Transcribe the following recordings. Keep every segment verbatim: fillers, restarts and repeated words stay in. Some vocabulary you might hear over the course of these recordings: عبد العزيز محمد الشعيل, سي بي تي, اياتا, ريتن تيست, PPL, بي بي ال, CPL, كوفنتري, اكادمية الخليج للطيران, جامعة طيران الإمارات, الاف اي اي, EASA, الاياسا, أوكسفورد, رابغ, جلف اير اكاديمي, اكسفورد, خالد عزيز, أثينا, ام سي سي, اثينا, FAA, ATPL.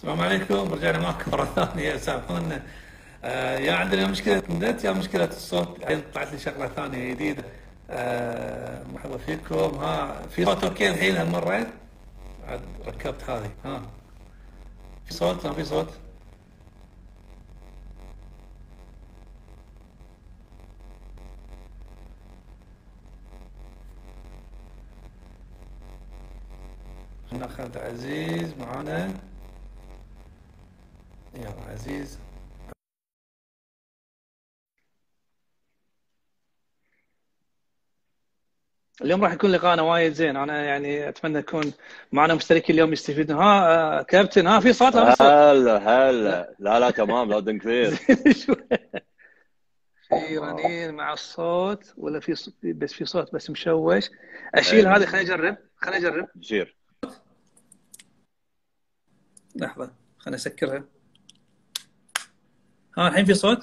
السلام عليكم، رجعنا معكم مرة ثانية. سامحونا، آه يا عندنا مشكلة النت يا مشكلة الصوت، الحين طلعت لي شغلة ثانية جديدة. آه مرحبا فيكم. ها في صوت اوكي الحين هالمرة؟ عاد ركبت هذه. ها في صوت؟ ما في صوت؟ خلنا خالد عزيز معانا. يلا عزيز. اليوم راح يكون لقاءنا وايد زين، انا يعني اتمنى يكون معنا مشتركين اليوم يستفيدون. ها كابتن، ها في صوت؟ لا هلا هلا، لا لا تمام، لودن كثير في رنين مع الصوت ولا في صوت؟ بس في صوت بس مشوش. اشيل هذه، خليني اجرب خليني اجرب شير. لحظة خليني اسكرها. ها الحين في صوت؟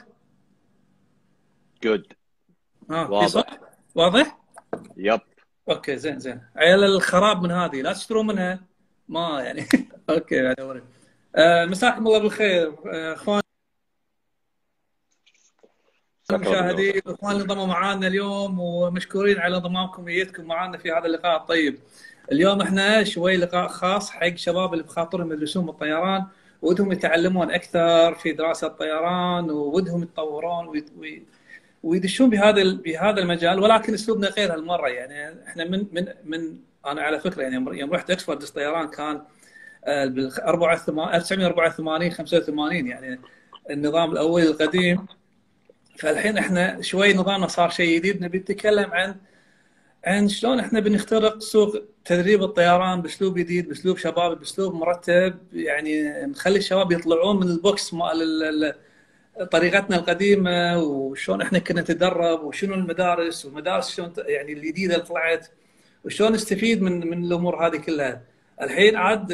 جود. ها في صوت؟ واضح؟ يب. اوكي زين زين. عيال الخراب من هذه لا تشترون منها، ما يعني اوكي بعد اوريك. آه مساكم الله بالخير اخوان المشاهدين، اخوان اللي انضموا معنا اليوم، ومشكورين على انضمامكم وجيتكم معنا في هذا اللقاء الطيب. اليوم احنا شوي لقاء خاص حق شباب اللي بخاطرهم يدرسون الطيران ودهم يتعلمون اكثر في دراسه الطيران، وودهم يتطورون ويدشون بهذا بهذا المجال، ولكن اسلوبنا غير هالمره. يعني احنا من من من انا على فكره يعني يوم رحت اكسفورد للطيران كان بال ألف وتسعمئة وأربعة وثمانين خمسة وثمانين يعني النظام الاول القديم. فالحين احنا شوي نظامنا صار شيء جديد، نبي نتكلم عن عن شلون احنا بنخترق سوق تدريب الطيران باسلوب جديد، باسلوب شبابي، باسلوب مرتب، يعني نخلي الشباب يطلعون من البوكس مال طريقتنا القديمه، وشلون احنا كنا نتدرب، وشنو المدارس والمدارس شلون يعني الجديده اللي طلعت، وشلون نستفيد من من الامور هذه كلها. الحين عاد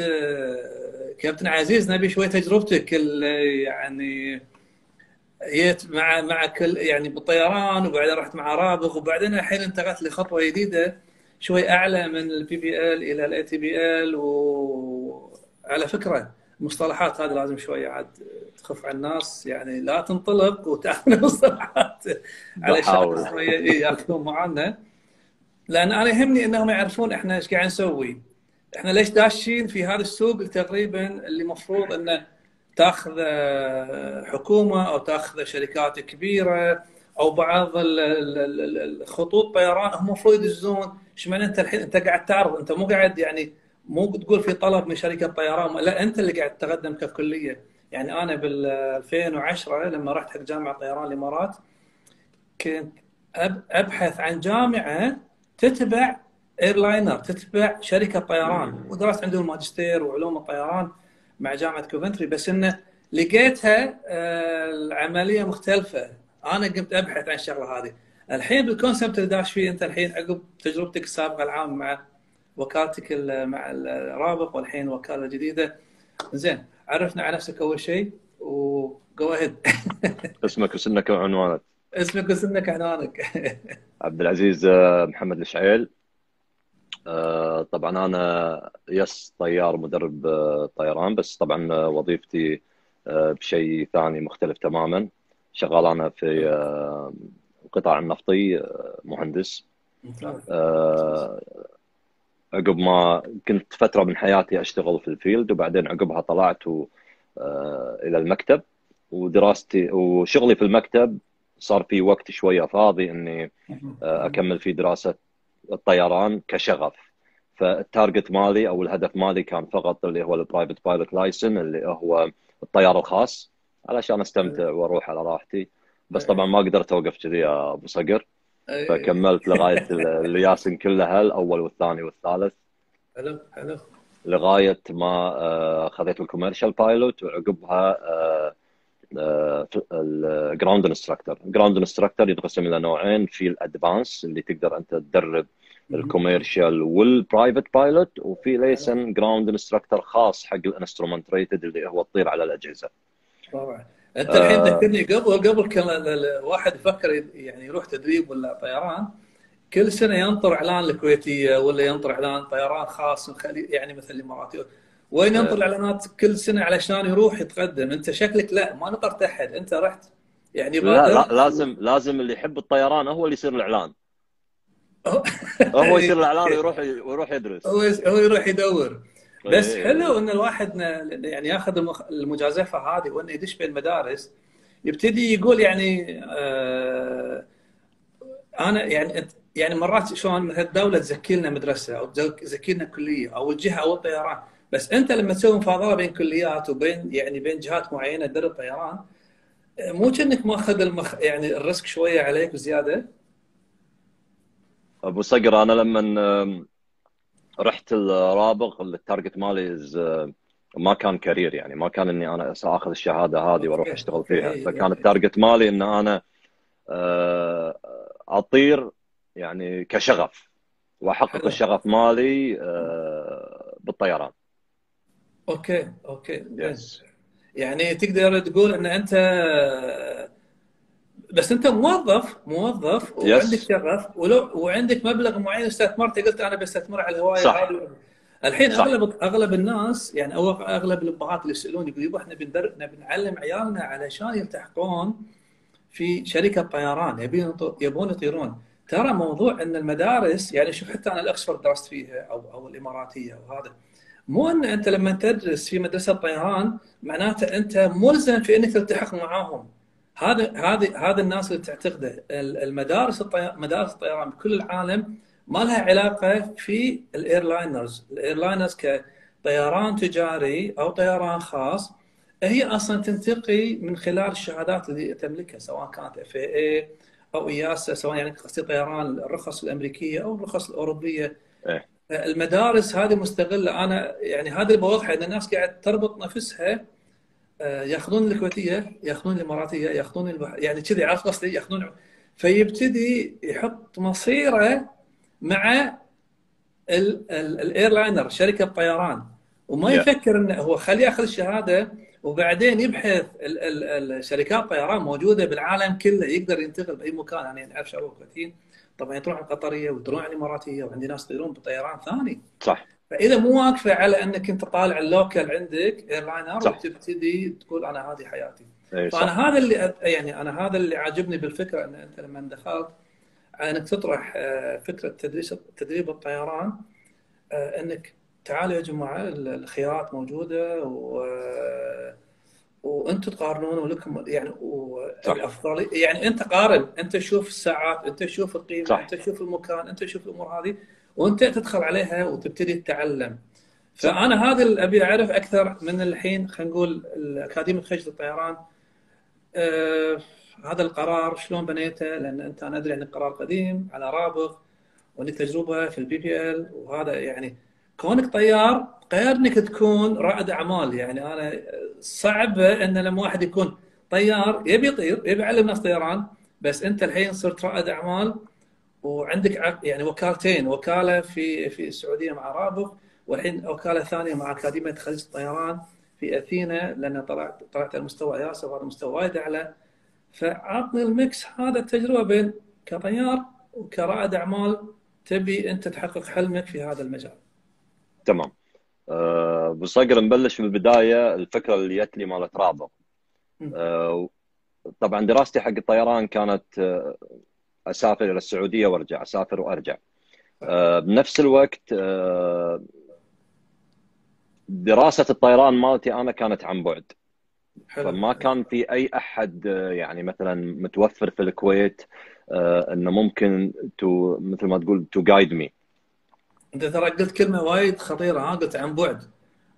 كابتن عزيز نبي شوي تجربتك يعني جيت مع مع كل يعني بالطيران، وبعدين رحت مع رابغ، وبعدين الحين انتقلت لخطوه جديده شوي اعلى من البي بي ال الى الاي تي بي ال. وعلى فكره المصطلحات هذه لازم شويه عاد تخف على الناس، يعني لا تنطلق وتاخذ المصطلحات علشان شويه ياخذون معنا، لان انا يهمني انهم يعرفون احنا ايش قاعد نسوي، احنا ليش داشين في هذا السوق تقريبا اللي المفروض انه تاخذ حكومه او تاخذ شركات كبيره او بعض الخطوط طيران هم المفروض يدزون. ايش معنى انت الحين انت قاعد تعرض، انت مو قاعد يعني مو تقول في طلب من شركه طيران، لا انت اللي قاعد تقدم ككليه. يعني انا بال ألفين وعشرة لما رحت حق جامعه طيران الامارات كنت ابحث عن جامعه تتبع ايرلاينر، تتبع شركه طيران، ودرست عندهم ماجستير وعلوم الطيران مع جامعه كوفنتري، بس انه لقيتها العمليه مختلفه. انا قمت ابحث عن الشغله هذه. الحين بالكونسبت اللي داش فيه انت الحين عقب تجربتك السابقه العام مع وكالتك مع الرابغ والحين وكاله جديده، زين عرفنا على نفسك اول شيء وجو اهيد. اسمك وسنك وعنوانك. اسمك وسنك وعنوانك. عبد العزيز محمد الشعيل. طبعا انا يس طيار مدرب طيران، بس طبعا وظيفتي بشيء ثاني مختلف تماما. شغال انا في القطاع النفطي مهندس. عقب ما كنت فتره من حياتي اشتغل في الفيلد، وبعدين عقبها طلعت الى المكتب، ودراستي وشغلي في المكتب صار في وقت شويه فاضي اني اكمل في دراسه الطيران كشغف. فالتارجت مالي او الهدف مالي كان فقط اللي هو البرايفت بايلوت لايسن، اللي هو الطيار الخاص، علشان استمتع واروح على راحتي. بس طبعا ما قدرت اوقف كذي يا ابو صقر، فكملت لغايه الياسن كلها، الاول والثاني والثالث، حلو حلو، لغايه ما خذيت الكوميرشال بايلوت، وعقبها الجراوند انستراكتور. الجراوند انستراكتور يتقسم الى نوعين، في الادفانس اللي تقدر انت تدرب الكوميرشال والبرايفت بايلوت، وفي ليسن جراوند انستراكتور خاص حق الانسترومنت ريتد اللي هو تطير على الاجهزه. طبعا انت الحين ذكرني قبل قبل كان الواحد يفكر يعني يروح تدريب ولا طيران، كل سنه ينطر اعلان الكويتيه ولا ينطر اعلان طيران خاص يعني مثل الاماراتي، وين ينطر الاعلانات كل سنه علشان يروح يتقدم؟ انت شكلك لا ما نطرت احد، انت رحت يعني. لا, لا لازم لازم اللي يحب الطيران هو اللي يصير الاعلان. هو يصير الاعلان ويروح ويروح يدرس. هو هو يروح يدور. بس حلو ان الواحد يعني ياخذ المجازفه هذه وانه يدش بين المدارس، يبتدي يقول يعني آه انا يعني يعني مرات شلون الدوله تزكي لنا مدرسه او تزكي لنا كليه او الجهه او الطيران، بس انت لما تسوي مفاضله بين كليات وبين يعني بين جهات معينه تدرب طيران، مو كأنك ماخذ المخ... يعني الريسك شويه عليك وزياده؟ ابو صقر انا لما رحت الرابغ التارجت مالي ما كان كارير، يعني ما كان اني انا ساخذ الشهاده هذه واروح اشتغل فيها، فكان التارجت مالي ان انا اطير يعني كشغف واحقق الشغف مالي بالطيران. اوكي اوكي yes. يعني تقدر تقول ان انت بس انت موظف موظف وعندك yes. شغف ولو وعندك مبلغ معين استثمرته، قلت انا بستثمر على الهوايه هذه. الحين صح. اغلب اغلب الناس يعني او اغلب الابهات اللي يسالوني يقولوا يبا احنا بنعلم عيالنا علشان يلتحقون في شركه طيران، يبون يبون يطيرون. ترى موضوع ان المدارس يعني شوف حتى انا الاكسفورد درست فيها او او الاماراتيه وهذا، مو ان انت لما تدرس في مدرسه طيران معناته انت ملزم في انك تلتحق معاهم. هذا هذه هذا الناس اللي تعتقده. المدارس الطيران مدارس الطيران بكل العالم ما لها علاقه في الايرلاينرز، الايرلاينرز كطيران تجاري او طيران خاص هي اصلا تنتقي من خلال الشهادات اللي تملكها سواء كانت اف اي او اياسا، سواء يعني قصدي طيران الرخص الامريكيه او الرخص الاوروبيه. إيه. المدارس هذه مستغله. انا يعني هذا اللي بوضحه ان الناس قاعد تربط نفسها، ياخذون الكويتيه ياخذون الاماراتيه ياخذون البح... يعني كذي عرفت قصدي ياخذون، فيبتدي يحط مصيره مع الايرلاينر شركه الطيران، وما yeah. يفكر انه هو خليه ياخذ الشهاده وبعدين يبحث. الشركات الطيران موجوده بالعالم كله، يقدر ينتقل باي مكان. يعني نعرف شباب كويتيين طبعا يطلعون القطريه ويطلعون على الاماراتيه، وعندي ناس يطيرون بطيران ثاني. صح. فاذا مو واقفه على انك انت طالع اللوكل عندك ايرلاينر وتبتدي تقول انا هذه حياتي. أي فانا صح. هذا اللي يعني انا هذا اللي عاجبني بالفكره ان انت لما دخلت على انك تطرح فكره تدريس تدريب الطيران، انك تعالوا يا جماعه الخيارات موجوده و وانتم تقارنون ولكم يعني الافضل. يعني انت قارن، انت شوف الساعات، انت شوف القيمه صح. انت شوف المكان، انت شوف الامور هذه وانت تدخل عليها وتبتدي تتعلم. فانا هذا اللي ابي اعرف اكثر من الحين. خلينا نقول اكاديميه خليج الطيران أه هذا القرار شلون بنيته؟ لان انت انا ادري عن القرار قديم على رابغ وعندك تجربه في البي بي ال، وهذا يعني كونك طيار غير انك تكون رائد اعمال. يعني انا صعبه ان لما واحد يكون طيار يبي يطير يبي يعلم ناس طيران، بس انت الحين صرت رائد اعمال وعندك يعني وكالتين، وكاله في في السعوديه مع رابغ، والحين وكاله ثانيه مع اكاديميه خليج الطيران في اثينا، لان طلعت طلعت على مستوى اياسا وهذا مستوى وايد اعلى. فعطني المكس هذا التجربه بين كطيار وكرائد اعمال تبي انت تحقق حلمك في هذا المجال. تمام. ابو صقر نبلش من البدايه. الفكره اللي جت لي مالت رابغ، أه طبعا دراستي حق الطيران كانت أه اسافر الى السعوديه وارجع، اسافر وارجع. أه بنفس الوقت أه دراسه الطيران مالتي انا كانت عن بعد، فما كان في اي احد يعني مثلا متوفر في الكويت أه انه ممكن تو مثل ما تقول تو جايد مي. انت ترى قلت كلمه وايد خطيره، ها قلت عن بعد.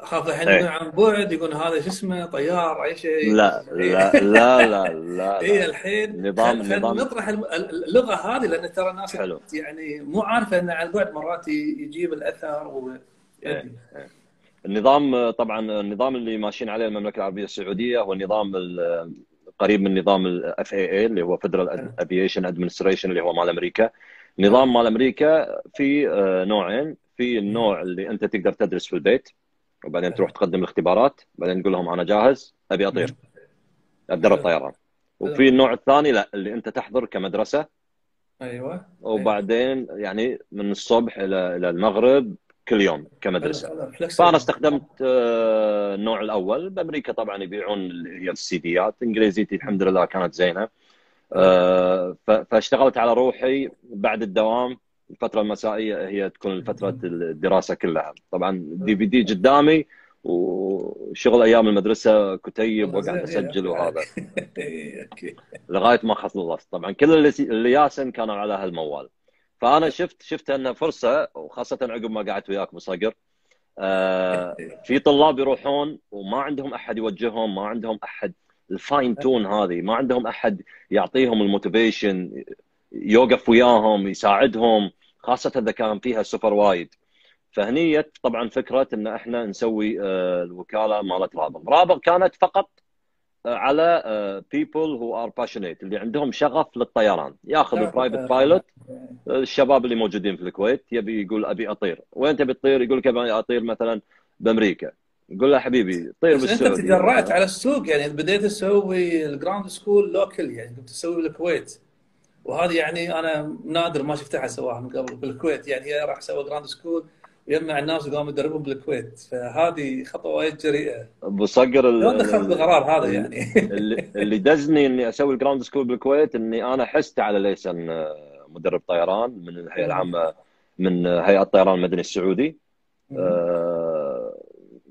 اخاف الحين يقول عن بعد يقول هذا شو اسمه طيار اي شيء. لا لا لا لا لا اي الحين نظام نظام نطرح اللغه هذه، لان ترى الناس يعني مو عارفه ان عن بعد مرات يجيب الاثر و... إيه. إيه. النظام طبعا النظام اللي ماشيين عليه المملكه العربيه السعوديه هو النظام قريب من نظام الاف اي اي اللي هو فيدرال افيشن ادمنستريشن اللي هو مال امريكا. نظام مال امريكا في نوعين، في النوع اللي انت تقدر تدرس في البيت وبعدين تروح تقدم الاختبارات بعدين تقول لهم انا جاهز ابي اطير اتدرب طيران، وفي النوع الثاني لا اللي انت تحضر كمدرسه. ايوه. وبعدين يعني من الصبح الى الى المغرب كل يوم كمدرسه. فانا استخدمت النوع الاول. بامريكا طبعا يبيعون هي السيديات. انجليزيتي الحمد لله كانت زينه، فاشتغلت على روحي بعد الدوام. الفتره المسائيه هي تكون فتره الدراسه كلها. طبعا دي في دي قدامي وشغل ايام المدرسه كتيب وقاعد اسجل وهذا لغايه ما خلصت. طبعا كل اللي ياسن كانوا على هالموال. فانا شفت شفت انها فرصه، وخاصه عقب ما قعدت وياك مصقر. آه في طلاب يروحون وما عندهم احد يوجههم، ما عندهم احد الفاين تون هذه، ما عندهم احد يعطيهم الموتيفيشن، يوقف وياهم يساعدهم، خاصه اذا كان فيها سوبر وايد. فهني طبعا فكره ان احنا نسوي الوكاله مالت رابغ. رابغ كانت فقط على people who are passionate، اللي عندهم شغف للطيران. ياخذ البرايفت بايلوت، الشباب اللي موجودين في الكويت يبي يقول ابي اطير. وين تبي تطير؟ يقول لك ابي اطير مثلا بامريكا. قول له حبيبي طير بالسعوديه. انت تجرأت على السوق، يعني بديت تسوي الجراوند سكول لوكل، يعني كنت تسوي بالكويت. وهذه يعني انا نادر ما شفت احد سواها من قبل بالكويت، يعني هي راح تسوي جراوند سكول يجمع الناس وقام يدربهم بالكويت. فهذه خطوه وايد جريئه. بصقر لو دخلت بالقرار هذا يعني اللي دزني اني اسوي الجراوند سكول بالكويت، اني انا حست على ليسن مدرب طيران من الهيئه العامه، من هيئه الطيران المدني السعودي. آه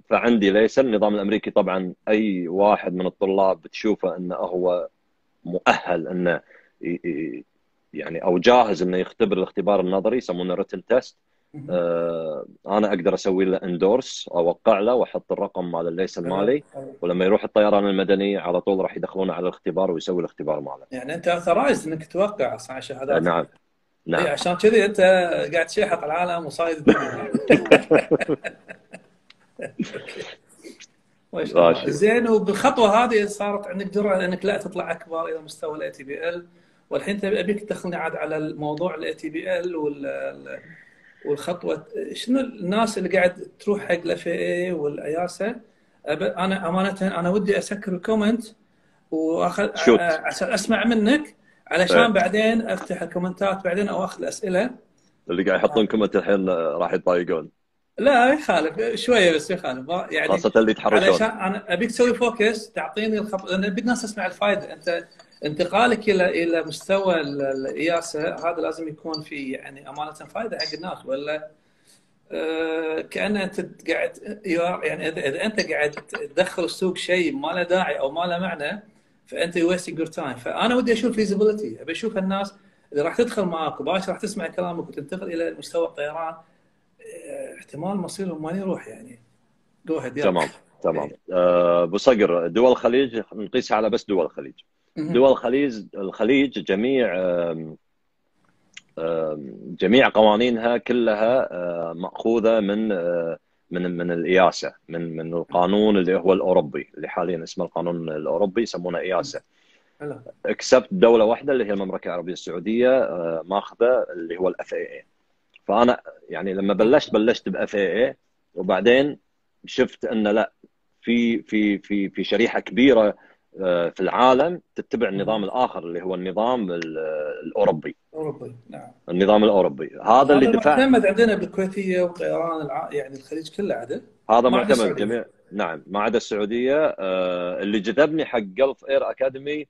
فعندي ليسن. النظام الامريكي طبعا اي واحد من الطلاب بتشوفه انه هو مؤهل انه يعني او جاهز انه يختبر الاختبار النظري، يسمونه ريتن تيست. آه انا اقدر اسوي له اندورس، اوقع له واحط الرقم مال الليسن مالي، ولما يروح الطيران المدني على طول راح يدخلونه على الاختبار ويسوي الاختبار ماله. يعني انت اوثرايزد انك توقع اصلا على شهادات. نعم نعم. عشان كذي انت قاعد تشحط العالم وصايد الدنيا. زين. وبالخطوه هذه صارت عندك جرأه انك لا تطلع اكبر الى مستوى الاي تي بي ال، والحين ابيك تدخلني عاد على الموضوع الاي تي بي ال وال والخطوه. شنو الناس اللي قاعد تروح حق الاف اي والاياسا؟ انا امانه انا ودي اسكر الكومنت واخذ اسمع منك، علشان بعدين افتح الكومنتات بعدين او اخذ الاسئله. اللي قاعد يحطون كومنت الحين راح يتضايقون. لا يخالف شويه بس يخالف يعني، خاصه اللي يتحرشون. علشان انا ابيك تسوي فوكس، تعطيني الخط، لان ابي الناس تسمع الفائده. انت انتقالك الى الى مستوى الإياسا هذا لازم يكون في يعني امانه فائده حق الناس، ولا أه كأن انت قاعد يعني اذا انت قاعد تدخل السوق شيء ما له داعي او ما له معنى فانت ويستنج يور تايم. فانا ودي اشوف فيزيبيليتي، ابي اشوف الناس اللي راح تدخل معاك وباش راح تسمع كلامك وتنتقل الى مستوى الطيران احتمال مصيرهم ما يروح يعني. جو هيد. تمام تمام. ابو صقر، دول الخليج نقيسها على بس دول الخليج. دول الخليج الخليج جميع جميع قوانينها كلها ماخوذه من من من الإياسا، من من القانون اللي هو الاوروبي، اللي حاليا اسمه القانون الاوروبي، يسمونه إياسا. اكسبت دوله واحده اللي هي المملكه العربيه السعوديه ماخذه اللي هو الاف اي اي. فانا يعني لما بلشت بلشت باف اي اي، وبعدين شفت انه لا، في في في في شريحه كبيره في العالم تتبع النظام الاخر اللي هو النظام الاوروبي. الاوروبي نعم. النظام الاوروبي هذا اللي دفع معتمد عندنا بالكويتيه وطيران الع... يعني الخليج كله عدل. هذا معتمد جميع نعم ما عدا السعوديه. آه اللي جذبني حق جلف اير اكاديمي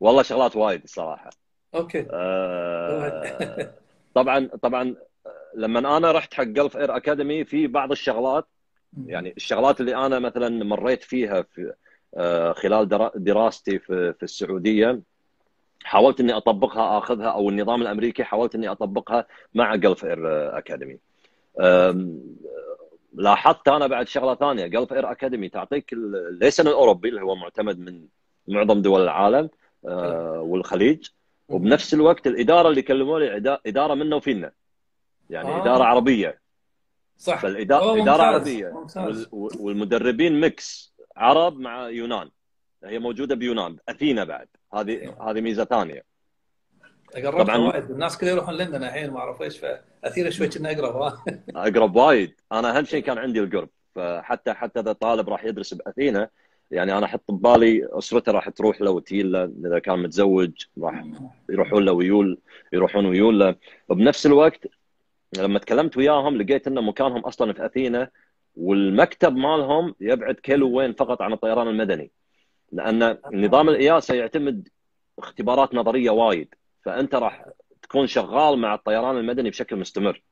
والله شغلات وايد الصراحه. اوكي. آه طبعا طبعا لما انا رحت حق جلف اير اكاديمي في بعض الشغلات، يعني الشغلات اللي انا مثلا مريت فيها في خلال دراستي في السعوديه حاولت اني اطبقها اخذها، او النظام الامريكي حاولت اني اطبقها مع جلف اير اكاديمي. لاحظت انا بعد شغله ثانيه، جلف اير اكاديمي تعطيك الليسن الاوروبي اللي هو معتمد من معظم دول العالم والخليج، وبنفس الوقت الاداره اللي كلموني اداره منا وفينا، يعني آه. اداره عربيه. صح. فالاداره اداره عربيه ممتاز. والمدربين ميكس عرب مع يونان، هي موجوده بيونان اثينا بعد. هذه هذه ميزه ثانيه. طبعا وايد الناس كلها يروحون لندن الحين ما اعرف ايش، فاثينا شوي كنا اقرب. اقرب وايد. انا اهم شيء كان عندي القرب، فحتى حتى اذا طالب راح يدرس باثينا، يعني انا احط ببالي اسرته راح تروح له وتجيل له، اذا كان متزوج راح يروحون له ويول يروحون ويول له. وبنفس الوقت لما تكلمت وياهم لقيت ان مكانهم اصلا في اثينا، والمكتب مالهم يبعد كيلوين فقط عن الطيران المدني، لان نظام الإياسا يعتمد اختبارات نظريه وايد، فانت راح تكون شغال مع الطيران المدني بشكل مستمر.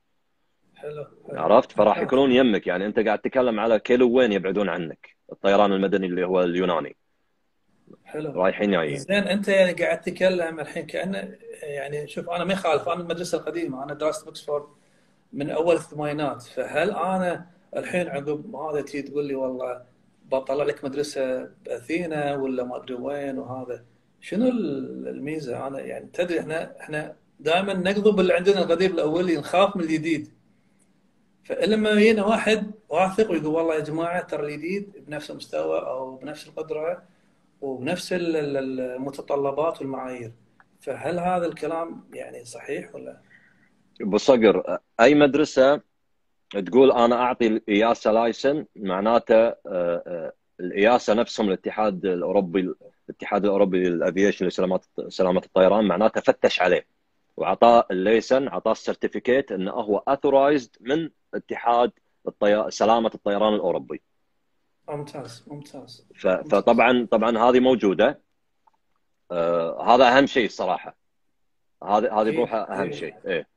حلو. عرفت؟ فراح يكونون يمك، يعني انت قاعد تتكلم على كيلوين يبعدون عنك الطيران المدني اللي هو اليوناني. حلو. رايحين جايين. زين، انت يعني قاعد تتكلم الحين كانه، يعني شوف انا ما يخالف، انا من المدرسه القديمه، انا درست اوكسفورد من اول الثمانينات، فهل انا الحين عقب هذا تجي تقول لي والله بطلع لك مدرسه باثينا ولا ما ادري وين وهذا، شنو الميزه؟ انا يعني تدري احنا احنا دائما نقضب اللي عندنا القديم الاولي، نخاف من الجديد. فلما يجينا واحد واثق ويقول والله يا جماعه ترى الجديد بنفس المستوى او بنفس القدره وبنفس المتطلبات والمعايير، فهل هذا الكلام يعني صحيح ولا؟ بصقر اي مدرسه تقول انا اعطي الاياسا لايسن، معناته الاياسا نفسهم الاتحاد الاوروبي الاتحاد الاوروبي للافيشن لسلامه سلامه الطيران، معناته فتش عليه واعطاه الليسن، اعطاه السيرتيفيكيت انه هو اوثورايزد من اتحاد الطي... سلامه الطيران الاوروبي. ممتاز ممتاز. ف... فطبعا طبعا هذه موجوده. آه... هذا اهم شيء الصراحه. هذه هذه بروحها اهم شيء. ايه.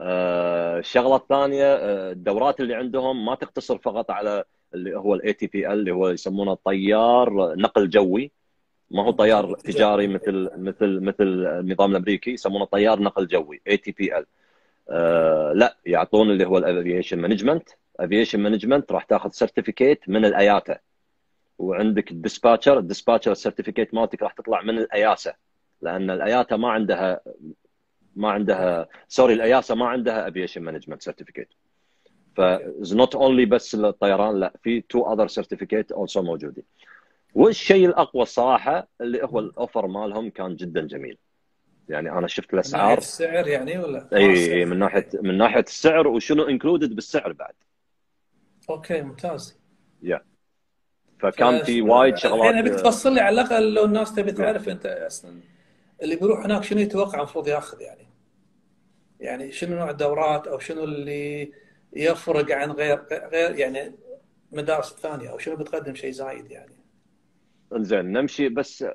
آه... الشغله الثانيه، الدورات اللي عندهم ما تقتصر فقط على اللي هو الاي تي بي ال اللي هو يسمونه طيار نقل جوي. ما هو طيار تجاري مثل مثل مثل النظام الامريكي، يسمونه طيار نقل جوي إيه تي بي إل. آه لا، يعطون اللي هو الافيشن مانجمنت، افيشن مانجمنت راح تاخذ سيرتيفيكيت من الاياتا، وعندك الديسباتشر، الديسباتشر السيرتيفيكيت مالتك راح تطلع من الاياسا، لان الاياتا ما عندها ما عندها سوري الاياسا ما عندها افيشن مانجمنت سيرتيفيكيت. ف نوت اونلي بس الطيران، لا، في تو اذر سيرتيفيكيت اولسو موجودين. والشيء الاقوى الصراحه اللي هو الاوفر مالهم كان جدا جميل. يعني انا شفت الاسعار، من ناحيه السعر يعني ولا؟ اي من ناحيه من ناحيه السعر وشنو انكلودد بالسعر بعد. اوكي ممتاز. يا yeah. فكان في وايد شغلات. الحين ابيك تفصل لي على الاقل لو الناس تبي تعرف انت اصلا اللي بيروح هناك شنو يتوقع المفروض ياخذ، يعني يعني شنو نوع الدورات او شنو اللي يفرق عن غير غير يعني المدارس الثانيه، او شنو بتقدم شيء زايد يعني. انزين نمشي، بس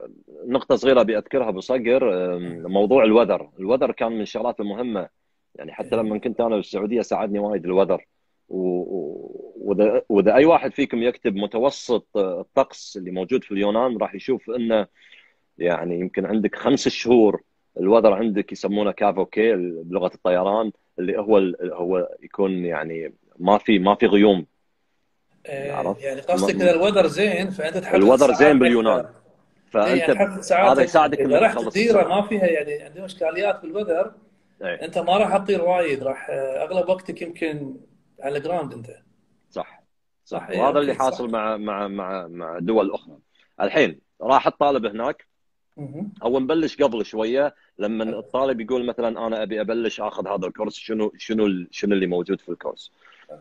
نقطة صغيرة بأذكرها بصقر، موضوع الوذر، الوذر كان من الشغلات المهمة، يعني حتى لما كنت أنا بالسعودية ساعدني وايد الوذر، وإذا و... أي واحد فيكم يكتب متوسط الطقس اللي موجود في اليونان راح يشوف إنه يعني يمكن عندك خمس شهور الوذر عندك يسمونه كافوكي بلغة الطيران، اللي هو ال... هو يكون يعني ما في ما في غيوم. يعني قصدك ان الوذر زين فانت تحدد الوذر زين باليونان، فانت هذا يساعدك انك تخلص الديره ما فيها يعني عندهم اشكاليات بالوذر. ايه. انت ما راح تطير وايد، راح اغلب وقتك يمكن على الجراوند انت. صح صح. ايه. وهذا اللي حاصل صح. مع مع مع مع دول اخرى. الحين راح الطالب هناك او نبلش قبل شويه، لما الطالب يقول مثلا انا ابي ابلش اخذ هذا الكورس، شنو شنو شنو اللي موجود في الكورس.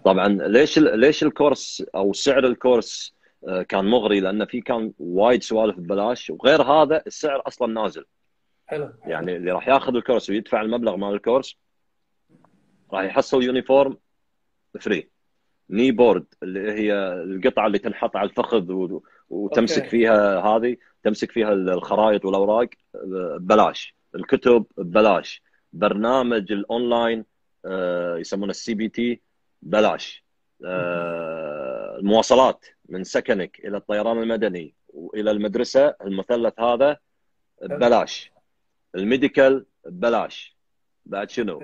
طبعا ليش ليش الكورس او سعر الكورس كان مغري؟ لان في كان وايد سوالف ببلاش، وغير هذا السعر اصلا نازل. حلو. يعني اللي راح ياخذ الكورس ويدفع المبلغ مال الكورس راح يحصل يونيفورم فري، ني بورد اللي هي القطعه اللي تنحط على الفخذ وتمسك أوكي. فيها هذه تمسك فيها الخرائط والاوراق ببلاش، الكتب ببلاش، برنامج الاونلاين يسمونه السي بي تي بلاش، المواصلات من سكنك الى الطيران المدني والى المدرسه المثلث هذا ببلاش، الميديكال ببلاش، بعد شنو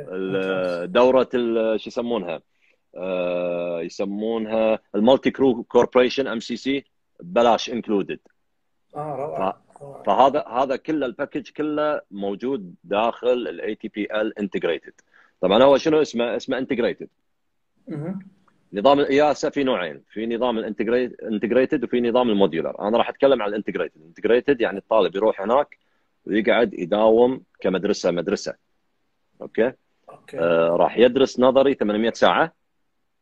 دوره شو يسمونها يسمونها المالتي كرو كوربوريشن ام سي سي ببلاش انكلودد. اه روعه. فهذا هذا كله الباكج كله موجود داخل الاي تي بي ال انتجريتد. طبعا هو شنو اسمه؟ اسمه انتجريتد. نظام الإياسا في نوعين، في نظام الانتجريتد وفي نظام الموديولر. انا راح اتكلم عن الانتجريتد. الانتجريتد يعني الطالب يروح هناك ويقعد يداوم كمدرسه مدرسه. اوكي؟ اوكي. آه راح يدرس نظري ثمانمئة ساعه.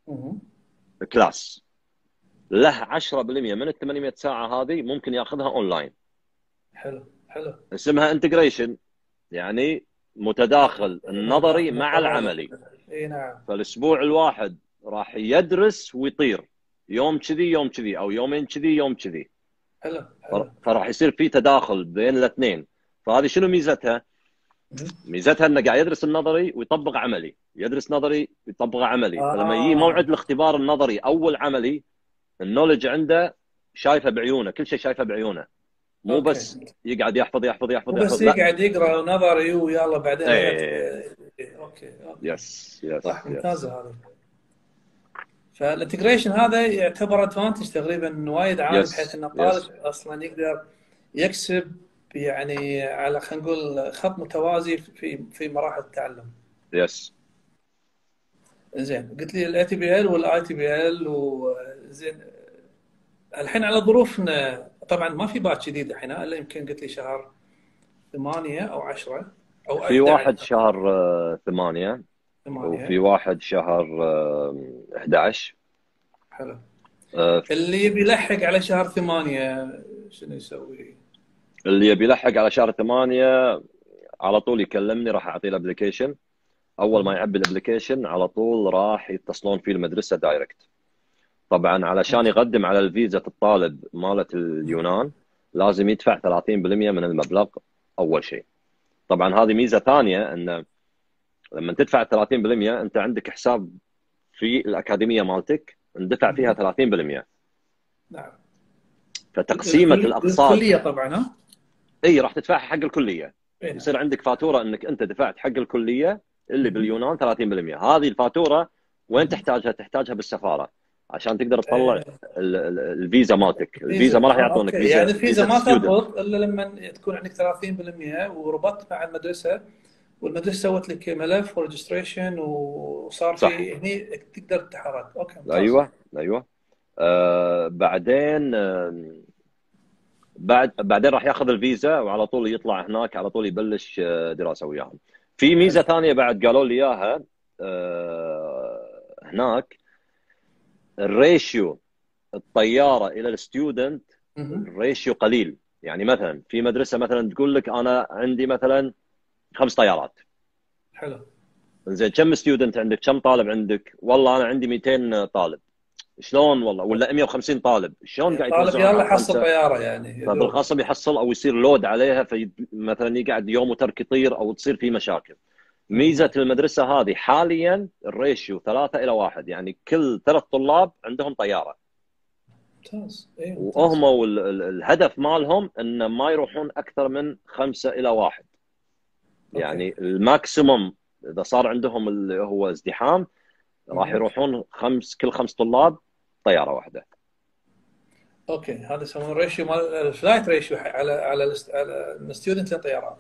اها. كلاس. له عشرة بالمئة من ال ثمانمئة ساعه هذه ممكن ياخذها اونلاين. حلو حلو. اسمها انتجريشن، يعني متداخل النظري مع العملي. اي نعم. فالاسبوع الواحد راح يدرس ويطير يوم كذي يوم كذي او يومين كذي يوم كذي. حلو. فراح يصير في تداخل بين الاثنين. فهذه شنو ميزتها؟ ميزتها انه قاعد يدرس النظري ويطبق عملي، يدرس نظري ويطبق عملي، آه. فلما يجي موعد الاختبار النظري او العملي النولج عنده شايفه بعيونه، كل شيء شايفه بعيونه. مو أوكي. بس يقعد يحفظ يحفظ يحفظ يحفظ بس يقعد يقرا نظري ويلا بعدين ايه. اوكي يس يس صح ممتازه هذه. فالانتجريشن هذا يعتبر ادفانتج تقريبا وايد عالي بحيث ان الطالب اصلا يقدر يكسب يعني على خلينا نقول خط متوازي في في مراحل التعلم. يس. زين قلت لي الاي تي بي ال والاي تي بي ال وزين الحين على ظروفنا طبعا ما في بات جديد الحين الا يمكن قلت لي شهر ثمانية او عشرة او في واحد شهر ثمانية وفي واحد شهر أحد عشر. حلو. أه اللي بيلحق على شهر ثمانية شنو يسوي؟ اللي يبي يلحق على شهر ثمانية على طول يكلمني راح اعطيه الابلكيشن. اول ما يعبي الابلكيشن على طول راح يتصلون فيه المدرسه دايركت. طبعا علشان يقدم على الفيزا الطالب مالت اليونان لازم يدفع ثلاثين بالمئة من المبلغ اول شيء. طبعا هذه ميزه ثانيه ان لما تدفع ثلاثين بالمئة انت عندك حساب في الاكاديميه مالتك اندفع فيها ثلاثين بالمئة. نعم. فتقسيمه الاقساط الكليه طبعا ها اي راح تدفعها حق الكليه. إيه. يصير عندك فاتوره انك انت دفعت حق الكليه اللي باليونان ثلاثين بالمئة. هذه الفاتوره وين تحتاجها؟ تحتاجها بالسفاره عشان تقدر تطلع إيه. الفيزا مالتك، الفيزا ما راح يعطونك فيزا. يعني الفيزا ما تنضبط الا لما تكون عندك ثلاثين بالمئة وربطت مع المدرسه والمدرسه سوت لك ملف وريجستريشن وصار في هني تقدر تتحرك. اوكي ممتاز. ايوه ايوه. آه بعدين آه بعد بعدين راح ياخذ الفيزا وعلى طول يطلع هناك على طول يبلش دراسه وياهم. في ميزه ثانيه بعد قالوا لي اياها هناك، الريشيو الطياره الى الستودنت الريشيو قليل. يعني مثلا في مدرسه مثلا تقول لك انا عندي مثلا خمس طيارات. حلو. زين كم ستودنت عندك؟ كم طالب عندك؟ والله انا عندي مئتين طالب. شلون والله ولا مئة وخمسين طالب شلون قاعد يحصل؟ طالب يلا حصل طياره يعني فبالخاصه بيحصل او يصير لود عليها في مثلا يقعد يوم وترك يطير او تصير في مشاكل. ميزه المدرسه هذه حاليا الريشيو ثلاثة إلى واحد، يعني كل ثلاث طلاب عندهم طياره. ممتاز. اي وهم والهدف مالهم ان ما يروحون اكثر من خمسة إلى واحد. يعني الماكسيموم اذا صار عندهم اللي هو ازدحام راح يروحون خمس كل خمس طلاب طياره واحده. اوكي هذا يسمونه ريشيو مال الفلايت ريشيو على على الستودنت للطيارات.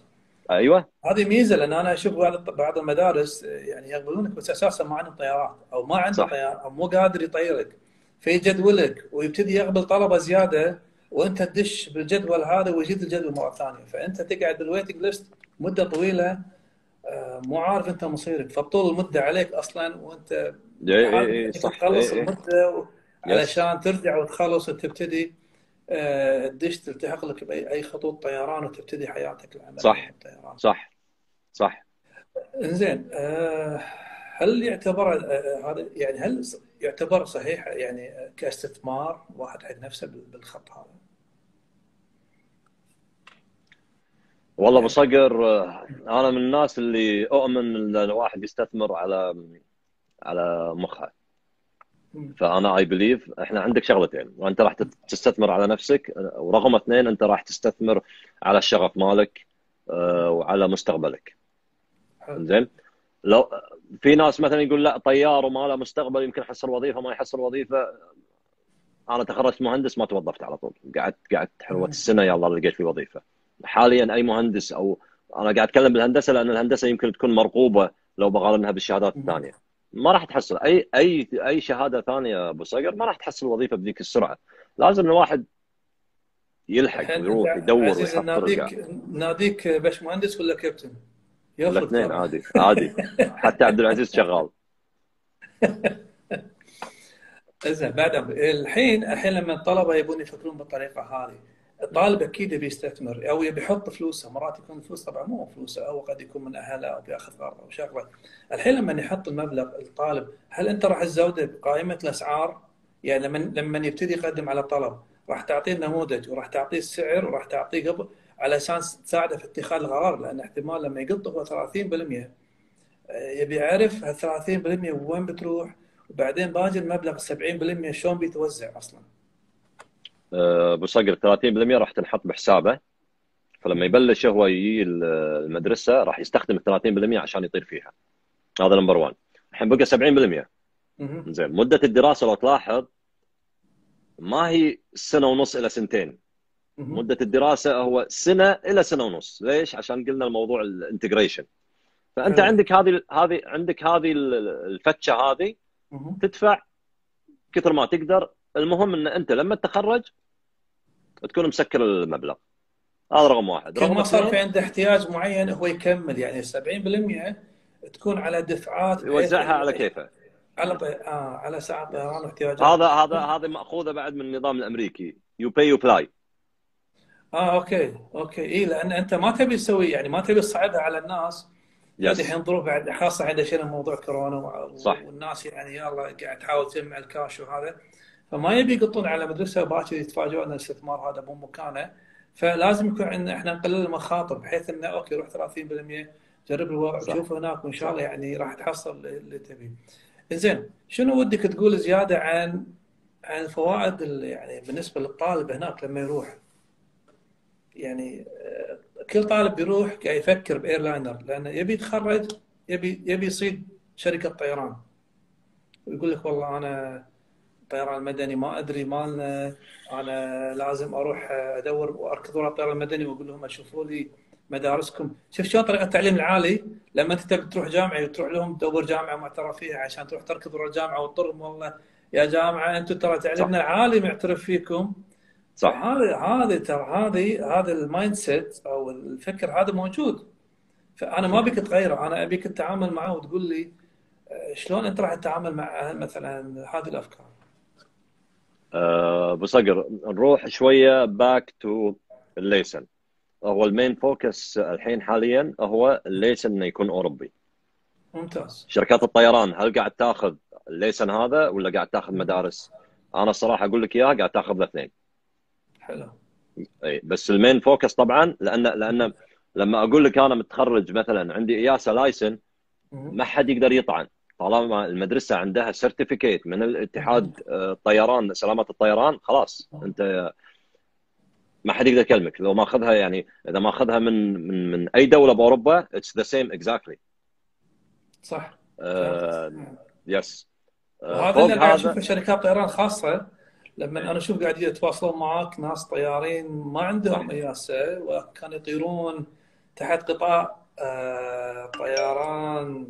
ايوه هذه ميزه لان انا اشوف بعض بعض المدارس يعني يقبلونك بس اساسا ما عندهم طيارات او ما عنده طياره او مو قادر يطيرك فيجدولك ويبتدي يقبل طلبه زياده وانت تدش بالجدول هذا ويزيد الجدول مره ثانيه فانت تقعد بالويتنج ليست مده طويله مو عارف انت مصيرك فبطول المده عليك اصلا وانت تخلص المده علشان ترجع وتخلص وتبتدي تدش تلتحق لك باي خطوط طيران وتبتدي حياتك العمليه. صح صح صح. انزين هل يعتبر هذا يعني هل يعتبر صحيح يعني كاستثمار واحد حق نفسه بالخط هذا؟ والله ابو صقر انا من الناس اللي اؤمن ان الواحد يستثمر على على مخه. فانا اي بليف احنا عندك شغلتين، وانت راح تستثمر على نفسك ورقم اثنين انت راح تستثمر على الشغف مالك وعلى مستقبلك. زين؟ لو في ناس مثلا يقول لا طيار وما له مستقبل يمكن يحصل وظيفه ما يحصل وظيفه. انا تخرجت مهندس ما توظفت على طول، قعدت قعدت حلوه السنه يلا لقيت في وظيفه. حاليا اي مهندس او انا قاعد اتكلم بالهندسه لان الهندسه يمكن تكون مرغوبه لو بقارنها بالشهادات الثانيه ما راح تحصل اي اي اي شهاده ثانيه ابو صقر ما راح تحصل وظيفه بذيك السرعه. لازم الواحد يلحق ويروح يدور ويحط. ناديك ناديك باش مهندس ولا كابتن؟ الاثنين عادي عادي. حتى عبد العزيز شغال. زين بعد الحين الحين لما الطلبه يبون يفكرون بالطريقه هذه الطالب اكيد بيستثمر او بيحط فلوسه، مرات يكون فلوس طبعا مو فلوسه او قد يكون من اهله او بياخذ قرض او شغله. الحين لما يحط المبلغ الطالب، هل انت راح تزوده بقائمه الاسعار؟ يعني لما لما يبتدي يقدم على طلب راح تعطيه النموذج وراح تعطيه السعر وراح تعطيه قبل على اساس تساعده في اتخاذ القرار، لان احتمال لما يقط هو ثلاثين بالمئة يبي يعرف هال ثلاثين بالمئة وين بتروح، وبعدين باقي المبلغ سبعين بالمئة شلون بيتوزع اصلا. ابو صقر ثلاثين بالمئة راح تنحط بحسابه، فلما يبلش هو يجي المدرسه راح يستخدم ال ثلاثين بالمئة عشان يطير فيها. هذا نمبر واحد. الحين بقى سبعين بالمئة. زين مده الدراسه لو تلاحظ ما هي سنه ونص الى سنتين. مده الدراسه هو سنه الى سنه ونص، ليش؟ عشان قلنا الموضوع الانتجريشن. فانت عندك هذه هذه عندك هذه الفتشه هذه تدفع كثر ما تقدر، المهم ان انت لما تتخرج تكون مسكر المبلغ. هذا رقم واحد. رقم ما صار في عنده احتياج معين هو يكمل، يعني سبعين بالمئة تكون على دفعات يوزعها على كيفه، على طي... آه على ساعات طيران واحتياجات. هذا هذا هذا ماخوذه بعد من النظام الامريكي، يو باي يو بلاي. اه اوكي اوكي اي لان انت ما تبي تسوي، يعني ما تبي تصعبها على الناس. الحين ظروف بعد خاصه عند شنو موضوع كورونا و... صح. والناس يعني يلا قاعد تحاول تجمع الكاش وهذا، فما يبي يقطون على مدرسه باكر يتفاجئون ان الاستثمار هذا مو مكانه، فلازم يكون عندنا احنا نقلل المخاطر بحيث انه اوكي روح ثلاثين بالمئة جرب الوضع شوف هناك وان شاء الله يعني راح تحصل اللي تبيه. زين شنو ودك تقول زياده عن عن فوائد يعني بالنسبه للطالب هناك لما يروح؟ يعني كل طالب بيروح قاعد يفكر بايرلاينر لانه يبي يتخرج يبي يبي يصيد شركه طيران، ويقول لك والله انا الطيران المدني ما ادري مالنا، انا لازم اروح ادور واركض ورا الطيران المدني واقول لهم شوفوا لي مدارسكم. شوف شلون طريقه التعليم العالي، لما انت تروح جامعه تروح لهم تدور جامعه معترف فيها عشان تروح تركض ورا الجامعه وتطرهم والله يا جامعه انتم ترى تعليمنا العالي معترف فيكم. صح. هذا هذا ترى هذه هذا المايند سيت او الفكر هذا موجود، فانا ما بك تغيره، انا ابيك تتعامل معه وتقول لي شلون انت راح تتعامل مع مثلا هذه الافكار. ابو صقر نروح شويه باك تو الليسن، هو المين فوكس الحين حاليا هو الليسن انه يكون اوروبي. ممتاز. شركات الطيران هل قاعد تاخذ الليسن هذا ولا قاعد تاخذ مدارس؟ انا الصراحه اقول لك اياها قاعد تاخذ الاثنين. حلو. اي بس المين فوكس طبعا لان لان لما اقول لك انا متخرج مثلا عندي اياسا لايسن ما حد يقدر يطعن طالما المدرسه عندها سيرتيفيكيت من الاتحاد الطيران سلامه الطيران، خلاص انت ما حد يقدر يكلمك لو ما اخذها، يعني اذا ما اخذها من من من اي دوله باوروبا اتس ذا سيم اكزاكتلي. صح. آه يس. وهذا اللي قاعد اشوفه شركات طيران خاصه، لما انا اشوف قاعد يتواصلون معاك ناس طيارين ما عندهم اياسا وكانوا يطيرون تحت قطاع آه طيران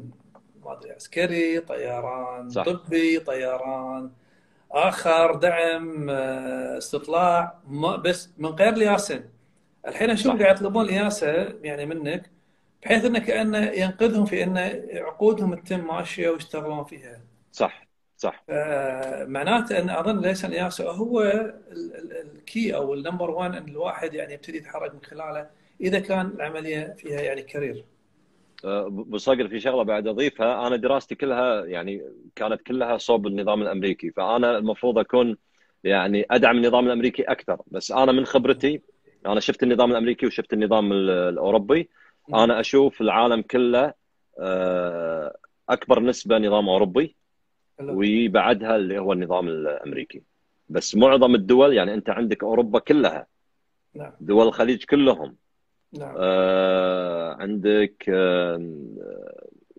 ما ادري عسكري، طيران صح. طبي، طيران اخر دعم استطلاع، ما بس من غير الياسن. الحين اشوف قاعد يطلبون الياسا يعني منك بحيث انه كانه ينقذهم في ان عقودهم تتم ماشيه ويشتغلون فيها. صح صح. معناته ان اظن ليس الياسا هو الكي او النمبر واحد ان الواحد يعني يبتدي يتحرك من خلاله اذا كان العمليه فيها يعني كارير. ابو صقر في شغله بعد اضيفها، انا دراستي كلها يعني كانت كلها صوب النظام الامريكي، فانا المفروض اكون يعني ادعم النظام الامريكي اكثر، بس انا من خبرتي انا شفت النظام الامريكي وشفت النظام الاوروبي، انا اشوف العالم كله اكبر نسبه نظام اوروبي وبعدها اللي هو النظام الامريكي. بس معظم الدول يعني انت عندك اوروبا كلها، دول الخليج كلهم، نعم. آه، عندك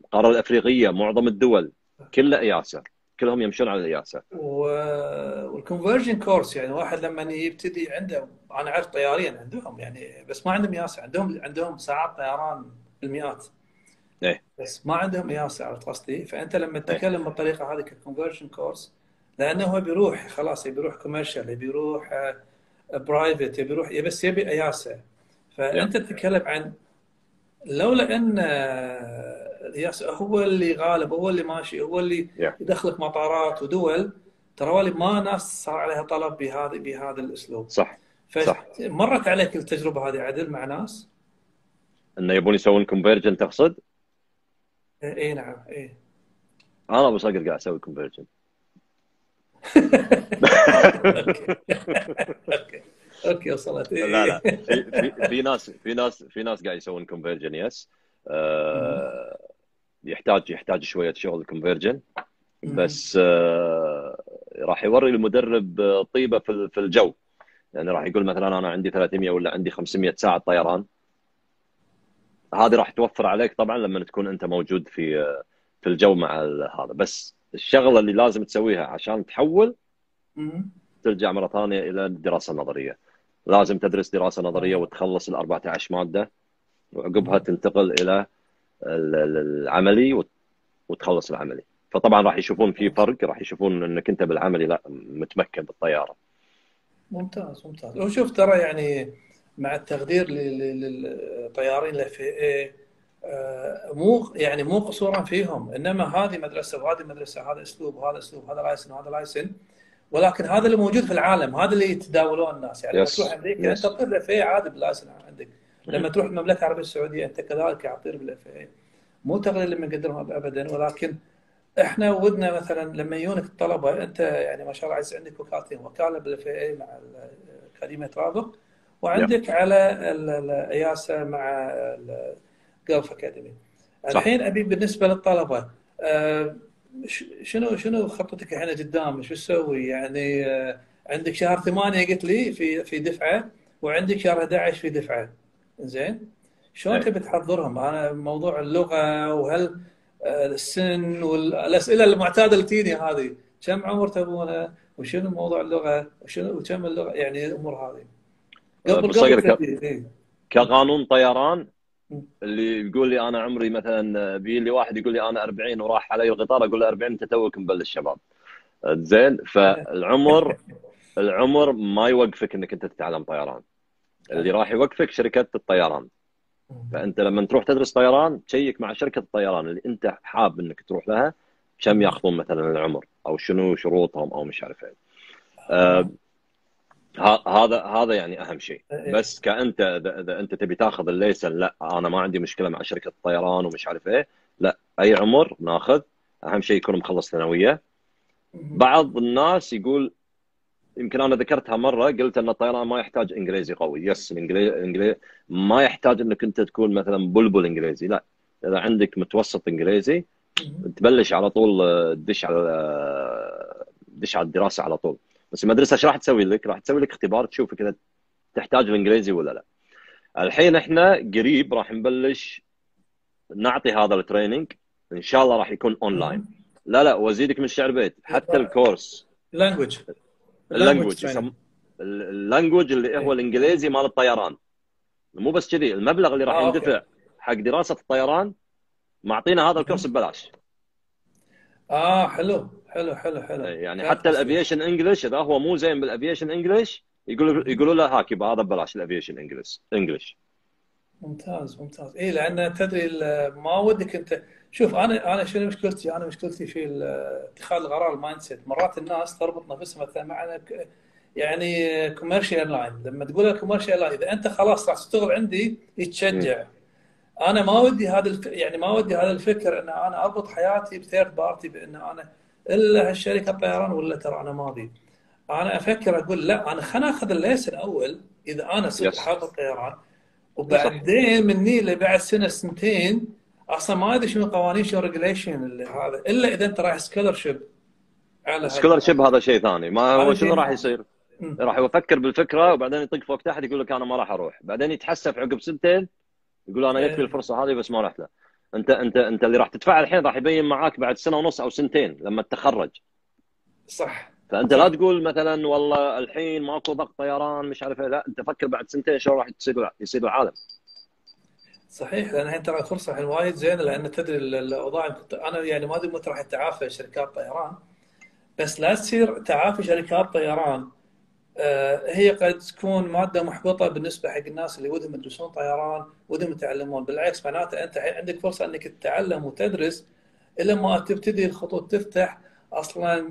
القاره آه، الافريقيه معظم الدول كلها اياسا، كلهم يمشون على الاياسا. والكونفرجن كورس يعني واحد لما يبتدي عنده، انا اعرف طيارين عندهم يعني بس ما عندهم اياسا، عندهم عندهم ساعات طيران بالمئات. ايه بس ما عندهم اياسا، عرفت قصدي؟ فانت لما تتكلم إيه؟ بالطريقه هذه ككونفرجن كورس، لانه هو بيروح خلاص يبي يروح كوميرشال، يبي يروح برايفت، يبي يروح بس يبي اياسا. فانت تتكلم عن لولا ان الياسا هو اللي غالب، هو اللي ماشي، هو اللي yeah. يدخلك مطارات ودول ترى ما ناس صار عليها طلب بهذا بهذا الاسلوب. صح. فمرت عليك التجربه هذه عدل مع ناس انه يبون يسوون كونفيرجن تقصد؟ اي نعم اي انا ابو صقر قاعد اسوي كونفيرجن. اوكي اوكي اوكي وصلت. لا لا في, في ناس في ناس في ناس قاعد يسوون كونفيرجن يس. أه يحتاج يحتاج شويه شغل الكونفيرجن بس أه راح يوري المدرب طيبه في في الجو، يعني راح يقول مثلا انا عندي ثلاثمية ولا عندي خمسمية ساعه طيران. هذه راح توفر عليك طبعا لما تكون انت موجود في في الجو مع هذا، بس الشغله اللي لازم تسويها عشان تحول ترجع مره ثانيه الى الدراسه النظريه. لازم تدرس دراسه نظريه وتخلص ال أربعة عشر ماده وعقبها تنتقل الى العملي وتخلص العملي. فطبعا راح يشوفون في فرق، راح يشوفون انك انت بالعملي لا متمكن بالطياره. ممتاز ممتاز. وشوف ترى يعني مع التقدير للطيارين الاف اي مو يعني مو قصورا فيهم، انما هذه مدرسه وهذه مدرسه، هذا اسلوب وهذا اسلوب، هذا لايسن وهذا لايسن، ولكن هذا اللي موجود في العالم، هذا اللي يتداولوه الناس. يعني لما تروح امريكا انت تطير بالاف اي عادي باللايسن عندك، لما تروح المملكه العربيه السعوديه انت كذلك عطير بالاف اي، مو تقليل من قدرهم ابدا، ولكن احنا ودنا مثلا لما يجونك الطلبه انت يعني ما شاء الله عزيز عندك وكالتين، وكاله بالاف اي مع اكاديميه رابغ، وعندك على الاياسا مع جلف اكاديمي. الحين ابي بالنسبه للطلبه شنو شنو خطتك الحين قدام؟ شو تسوي؟ يعني عندك شهر ثمانية قلت لي في في دفعه، وعندك شهر أحد عشر في دفعه. زين؟ شلون تبي تحضرهم؟ انا موضوع اللغه وهل السن والاسئله المعتاده اللي تجيني هذه، كم عمر تبونه؟ وشنو موضوع اللغه؟ وشنو وكم اللغه؟ يعني الامور هذه. قبل قبل كقانون طيران اللي يقول لي انا عمري مثلا بي لي واحد يقول لي انا أربعين وراح علي القطار، اقول له أربعين انت توك مبلش شباب. زين؟ فالعمر العمر ما يوقفك انك انت تتعلم طيران. اللي راح يوقفك شركه الطيران. فانت لما تروح تدرس طيران تشيك مع شركه الطيران اللي انت حاب انك تروح لها كم ياخذون مثلا العمر او شنو شروطهم او مش عارف ايه. أه هذا هذا يعني اهم شيء. بس كانت اذا انت تبي تاخذ الليسن، لا انا ما عندي مشكله مع شركه الطيران ومش عارف ايه، لا اي عمر ناخذ، اهم شيء يكون مخلص ثانويه. بعض الناس يقول يمكن انا ذكرتها مره قلت ان الطيران ما يحتاج انجليزي قوي، يس الانجليزي ما يحتاج انك انت تكون مثلا بلبل انجليزي، لا اذا عندك متوسط انجليزي تبلش على طول تدش على تدش على الدراسه على طول. بس المدرسه ايش راح تسوي لك؟ راح تسوي لك اختبار تشوف كذا تحتاج الانجليزي ولا لا. الحين احنا قريب راح نبلش نعطي هذا التريننج، ان شاء الله راح يكون اونلاين. لا لا وازيدك من الشعر بيت، حتى الكورس لانجوج اللانجوج اللانجوج اللي هو الانجليزي مال الطيران. مو بس كذي، المبلغ اللي راح آه يندفع حق دراسه الطيران معطينا هذا الكورس ببلاش. اه حلو حلو حلو حلو. يعني حتى الافيشن انجلش اذا هو مو زين بالافيشن انجلش يقولوا يقولوا له هاك يبقى هذا ببلاش الافيشن انجلش انجلش. ممتاز ممتاز. اي لان تدري ما ودك انت. شوف انا انا شنو مشكلتي؟ انا مشكلتي في اتخاذ القرار، المايند سيت. مرات الناس تربط نفسها مثلا معنا يعني كوميرشال لاين، لما تقول له كوميرشال لاين اذا انت خلاص راح تشتغل عندي يتشجع. انا ما ودي هذا الف... يعني ما ودي هذا الفكر ان انا اربط حياتي بثيرد بارتي، بان انا الا هالشركه الطيران ولا ترى انا ما ابي. انا افكر اقول لا انا خليني اخذ الليسن اول اذا انا صرت حاط الطيران، وبعدين مني لبعد سنه سنتين اصلا ما ادري شنو القوانين شنو الريجليشن اللي هذا، الا اذا انت رايح سكولرشيب. سكولرشيب هذا شيء ثاني، ما هو شنو راح يصير؟ راح يفكر بالفكره وبعدين يطق فوق تحت يقول لك انا ما راح اروح، بعدين يتحسف عقب سنتين يقول انا يكفي الفرصه هذه بس ما رحت له. انت انت انت اللي راح تدفع الحين راح يبين معاك بعد سنه ونص او سنتين لما تتخرج. صح. فانت لا تقول مثلا والله الحين ماكو ضغط طيران مش عارف، لا انت فكر بعد سنتين شو راح يصير يصير بالعالم. صحيح، لان الحين ترى فرصه الحين وايد زينه، لان تدري الاوضاع انا يعني ما ادري متى راح تعافى شركات الطيران، بس لا تصير تعافي شركات الطيران. هي قد تكون ماده محبطه بالنسبه حق الناس اللي ودهم يدرسون طيران ودهم يتعلمون، بالعكس معناته انت عندك فرصه انك تتعلم وتدرس الا ما تبتدي الخطوط تفتح، اصلا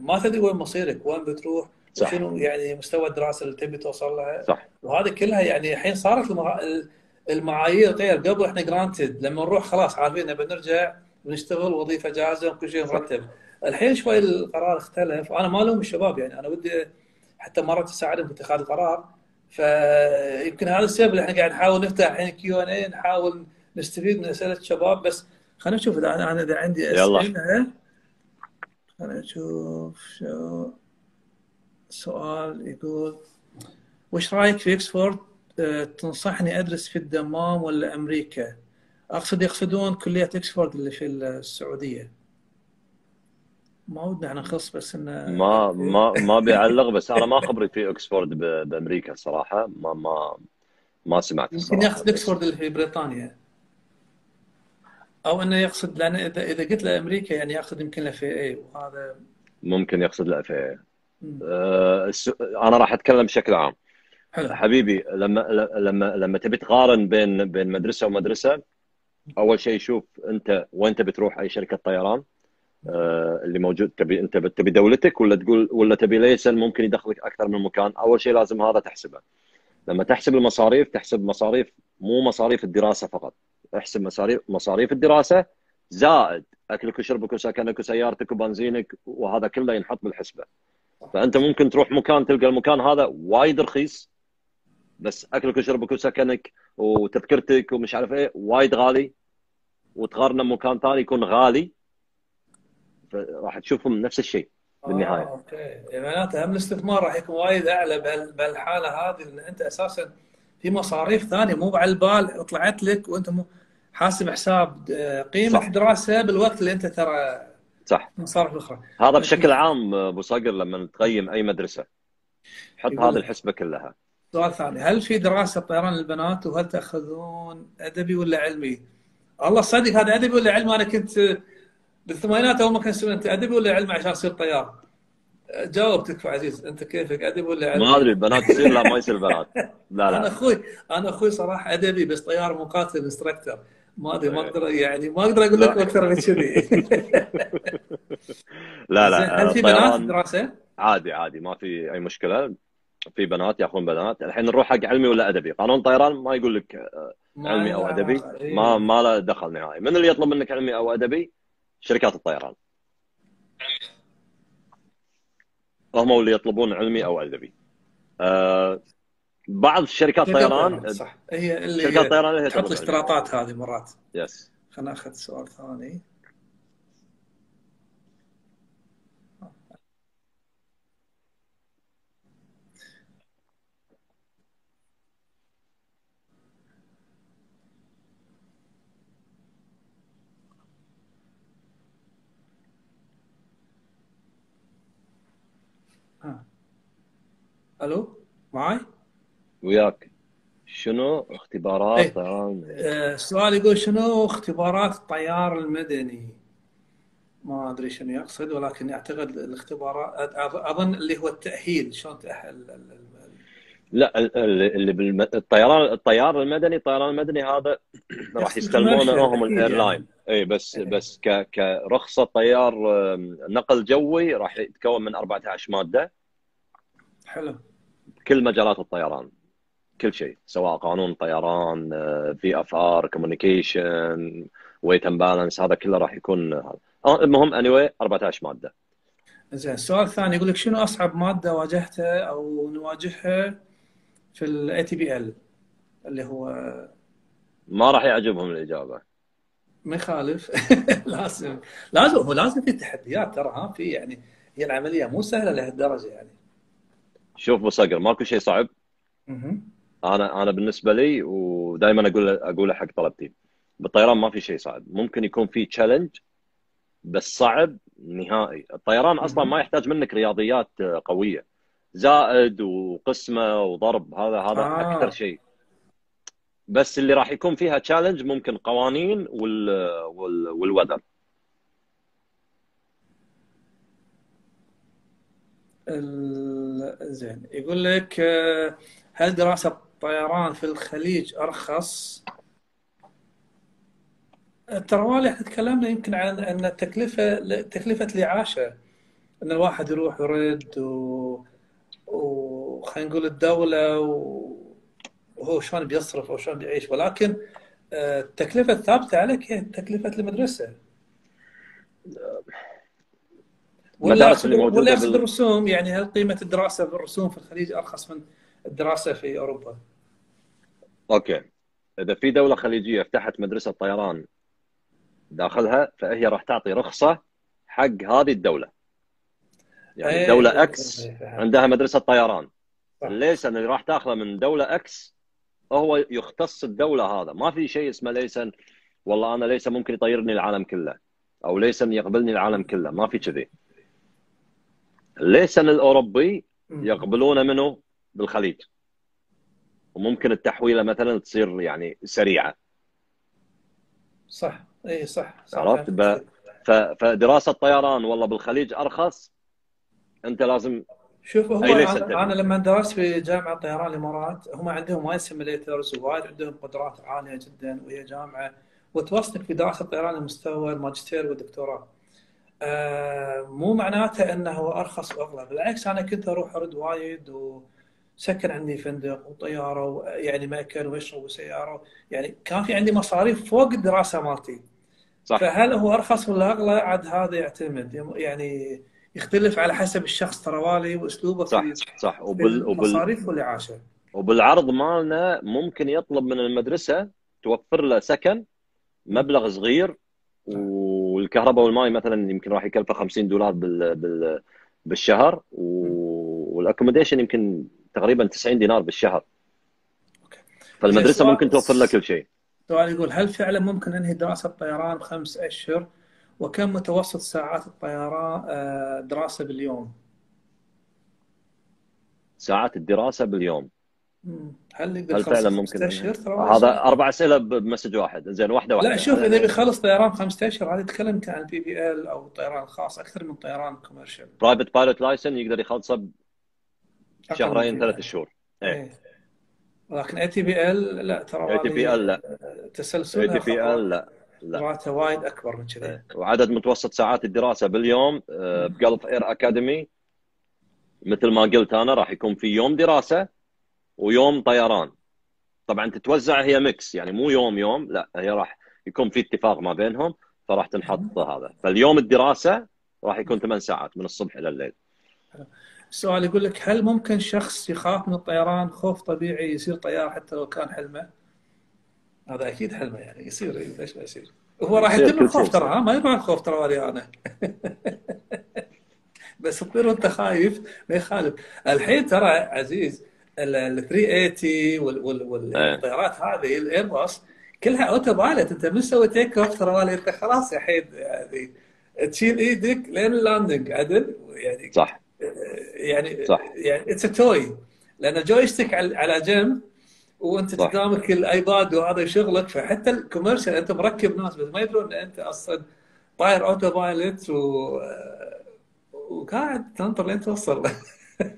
ما تدري وين مصيرك، وين بتروح، صح. وشنو يعني مستوى الدراسه اللي تبي توصل لها. صح. وهذه كلها يعني الحين صارت المها... المعايير غير. قبل احنا جرانتد لما نروح خلاص عارفين بنرجع ونشتغل وظيفه جاهزه وكل شيء مرتب. الحين شوي القرار اختلف، وانا ما الوم الشباب يعني، انا ودي حتى مرات اساعدهم في اتخاذ القرار. فيمكن هذا السبب اللي احنا قاعد نحاول نفتح الحين كيو ان اي، نحاول نستفيد من اسئله الشباب. بس خلينا نشوف اذا انا اذا عندي اسئله. خلينا نشوف شو سؤال يقول: وش رايك في أوكسفورد؟ تنصحني ادرس في الدمام ولا امريكا؟ اقصد يقصدون كليه أوكسفورد اللي في السعوديه. ما ودنا احنا نخص، بس انه ما ما ما بيعلق. بس انا ما خبري في أوكسفورد بامريكا الصراحه، ما ما ما سمعت. يمكن يقصد أوكسفورد اللي في بريطانيا، او انه يقصد، لان اذا اذا قلت له امريكا يعني يقصد يمكن الاف اي، وهذا ممكن يقصد الاف اي. أه انا راح اتكلم بشكل عام. حلو. حبيبي، لما لما لما تبي تقارن بين بين مدرسه ومدرسه، اول شيء شوف انت وين تبي تروح، اي شركه طيران أه اللي موجود. تبي انت تبي دولتك، ولا تقول ولا تبي ليسن ممكن يدخلك اكثر من مكان. اول شيء لازم هذا تحسبه. لما تحسب المصاريف، تحسب مصاريف، مو مصاريف الدراسه فقط، احسب مصاريف مصاريف الدراسه زائد اكلك وشربك وسكنك وسيارتك وبنزينك، وهذا كله ينحط بالحسبه. فانت ممكن تروح مكان تلقى المكان هذا وايد رخيص، بس اكلك وشربك وسكنك وتذكرتك ومش عارف ايه وايد غالي، وتقارنه بمكان ثاني يكون غالي، فراح تشوفهم نفس الشيء بالنهايه. آه، اوكي. معناته هم الاستثمار راح يكون وايد اعلى بهالحاله هذه، لان انت اساسا في مصاريف ثانيه مو على البال طلعت لك، وانت مو حاسب حساب قيمه دراسه بالوقت اللي انت ترى. صح. مصاريف اخرى. هذا بشكل عام ابو صقر لما تقيم اي مدرسه حط هذه الحسبه كلها. سؤال ثاني: هل في دراسه طيران للبنات، وهل تاخذون ادبي ولا علمي؟ الله صدق هذا ادبي ولا علمي. انا كنت بالثمانينات اول ما كان يسالون انت ادبي ولا علمي عشان تصير طيار. جاوبتك عزيز، انت كيفك ادبي ولا علمي؟ ما ادري البنات تصير لا ما يصير البنات. لا لا انا اخوي انا اخوي صراحه ادبي، بس طيار مقاتل انستراكتور. ما ادري ما اقدر يعني ما اقدر اقول لك اكثر من كذي. لا لا هل في بنات دراسه؟ عادي عادي ما في اي مشكله، في بنات ياخذون بنات. الحين نروح حق علمي ولا ادبي. قانون طيران ما يقول لك علمي او ادبي، ما ما له دخل نهائي. من اللي يطلب منك علمي او ادبي؟ شركات الطيران هم اللي يطلبون علمي او ادبي. أه بعض شركات الطيران صح، هي اللي شركات الطيران تحط الاشتراطات هذه مرات. يس. خلينا ناخذ سؤال ثاني. الو معي؟ وياك. شنو اختبارات طيران؟ ايه. السؤال يقول: شنو اختبارات الطيار المدني؟ ما ادري شنو يقصد، ولكن اعتقد الاختبارات اظن اللي هو التاهيل. شلون تاهل؟ لا اللي بالطيران الطيار المدني الطيران المدني هذا راح يستلمونه هم الايرلاين. اي بس ايه. بس كرخصه طيار نقل جوي راح يتكون من أربعة عشر ماده. حلو. كل مجالات الطيران، كل شيء، سواء قانون طيران، في اف ار، كوميونيكيشن، ويت اند بالانس، هذا كله راح يكون هذا. المهم اني أربعة عشر ماده. زين. السؤال الثاني يقول لك: شنو اصعب ماده واجهتها او نواجهها في الاي تي بي ال؟ اللي هو ما راح يعجبهم الاجابه. ما يخالف. لازم لازم هو لازم في تحديات ترى. ها في يعني هي العمليه مو سهله لهالدرجه يعني. شوف ابو صقر، ماكو شيء صعب. انا انا بالنسبه لي، ودائما اقول اقوله حق طلبتي، بالطيران ما في شيء صعب. ممكن يكون في تشالنج بس صعب نهائي. الطيران اصلا ما يحتاج منك رياضيات قويه، زائد وقسمه وضرب، هذا هذا آه. اكثر شيء. بس اللي راح يكون فيها تشالنج ممكن قوانين وال وال والوذر. زين. يقول لك: هل دراسة الطيران في الخليج أرخص؟ ترى احنا تكلمنا يمكن عن أن التكلفة تكلفة الإعاشة، أن الواحد يروح ويرد و... وخلينا نقول الدوله وهو شلون بيصرف او شلون بيعيش، ولكن التكلفه الثابته عليك هي تكلفه المدرسه. ولا ولا في الرسوم، يعني هل قيمه الدراسه بالرسوم في الخليج ارخص من الدراسه في اوروبا؟ اوكي، اذا في دوله خليجيه فتحت مدرسه طيران داخلها فهي راح تعطي رخصه حق هذه الدوله. يعني أيه دوله اكس عندها مدرسه طيران، ليس اللي راح تاخذه من دوله اكس هو يختص الدوله. هذا ما في شيء اسمه ليس والله انا ليس ممكن يطيرني العالم كله او ليس يقبلني العالم كله، ما في كذي. ليس الاوروبي يقبلونه منه بالخليج، وممكن التحويله مثلا تصير يعني سريعه. صح، اي صح، صح. عرفت؟ ب... فدراسه الطيران والله بالخليج ارخص. انت لازم شوف، هو انا, أنا لما درست في جامعه طيران الامارات هم عندهم وايد سيميليترز ووايد عندهم قدرات عاليه جدا، وهي جامعه وتوصلك في دراسه الطيران لمستوى الماجستير والدكتوراه. آه، مو معناته انه هو ارخص واغلى، بالعكس انا كنت اروح ارد وايد وسكن عندي فندق وطياره ويعني ماكل واشرب وسياره، يعني كان في عندي مصاريف فوق الدراسه مالتي. صح. فهل هو ارخص ولا اغلى؟ عاد هذا يعتمد، يعني يختلف على حسب الشخص تروالي واسلوبه. صح صح. وبال وبالمصاريف واللي عاشه وبالعرض مالنا ممكن يطلب من المدرسه توفر له سكن مبلغ صغير، والكهرباء والماء مثلا يمكن راح يكلفه خمسين دولار بال بال بالشهر، والاكوموديشن يمكن تقريبا تسعين دينار بالشهر. اوكي. فالمدرسه ممكن توفر لك كل شيء. سؤال يقول هل فعلا ممكن انهي دراسه الطيران بخمس اشهر؟ وكم متوسط ساعات الطيران دراسه باليوم؟ ساعات الدراسه باليوم. هل يقدر فعلا ممكن؟ هذا اربع اسئله بمسج واحد، زين واحده واحده. لا شوف، اذا بيخلص طيران خمسة اشهر هذا يتكلم عن بي بي ال او طيران خاص اكثر من طيران كوميرشال. برايفت بايلوت لايسن يقدر يخلصه بشهرين ثلاث شهور. اي. لكن اي تي بي ال لا، ترى اي تي بي ال لا، تسلسل اي تي بي ال لا لا راتها وايد اكبر من كذا. وعدد متوسط ساعات الدراسه باليوم بقلب اير اكاديمي مثل ما قلت انا راح يكون في يوم دراسه ويوم طيران. طبعا تتوزع هي ميكس، يعني مو يوم يوم لا، هي راح يكون في اتفاق ما بينهم فراح تنحط هذا. فاليوم الدراسه راح يكون ثمان ساعات من الصبح الى الليل. السؤال يقول لك هل ممكن شخص يخاف من الطيران خوف طبيعي يصير طيار حتى لو كان حلمه؟ هذا اكيد حلمه، يعني يصير ليش ما يصير؟ هو راح يتم الخوف ترى، ما يروح الخوف ترى ولا انا. بس تطير وانت خايف ما يخالف. الحين ترى عزيز ال ثلاثمية وثمانين والطيارات هذه الايرباص كلها اوتو بايلوت، انت من سوي تيك اوف ترى انت خلاص يا حيد يعني تشيل ايدك لين اللاندنج عدل، يعني صح يعني صح. يعني اتس توي، لان جو يشتك على جنب وانت قدامك الايباد وهذا شغلك، فحتى الكوميرشال انت مركب ناس بس ما يدرون ان انت اصلا طاير اوتو بايلوت و... وقاعد تنطر لين توصل.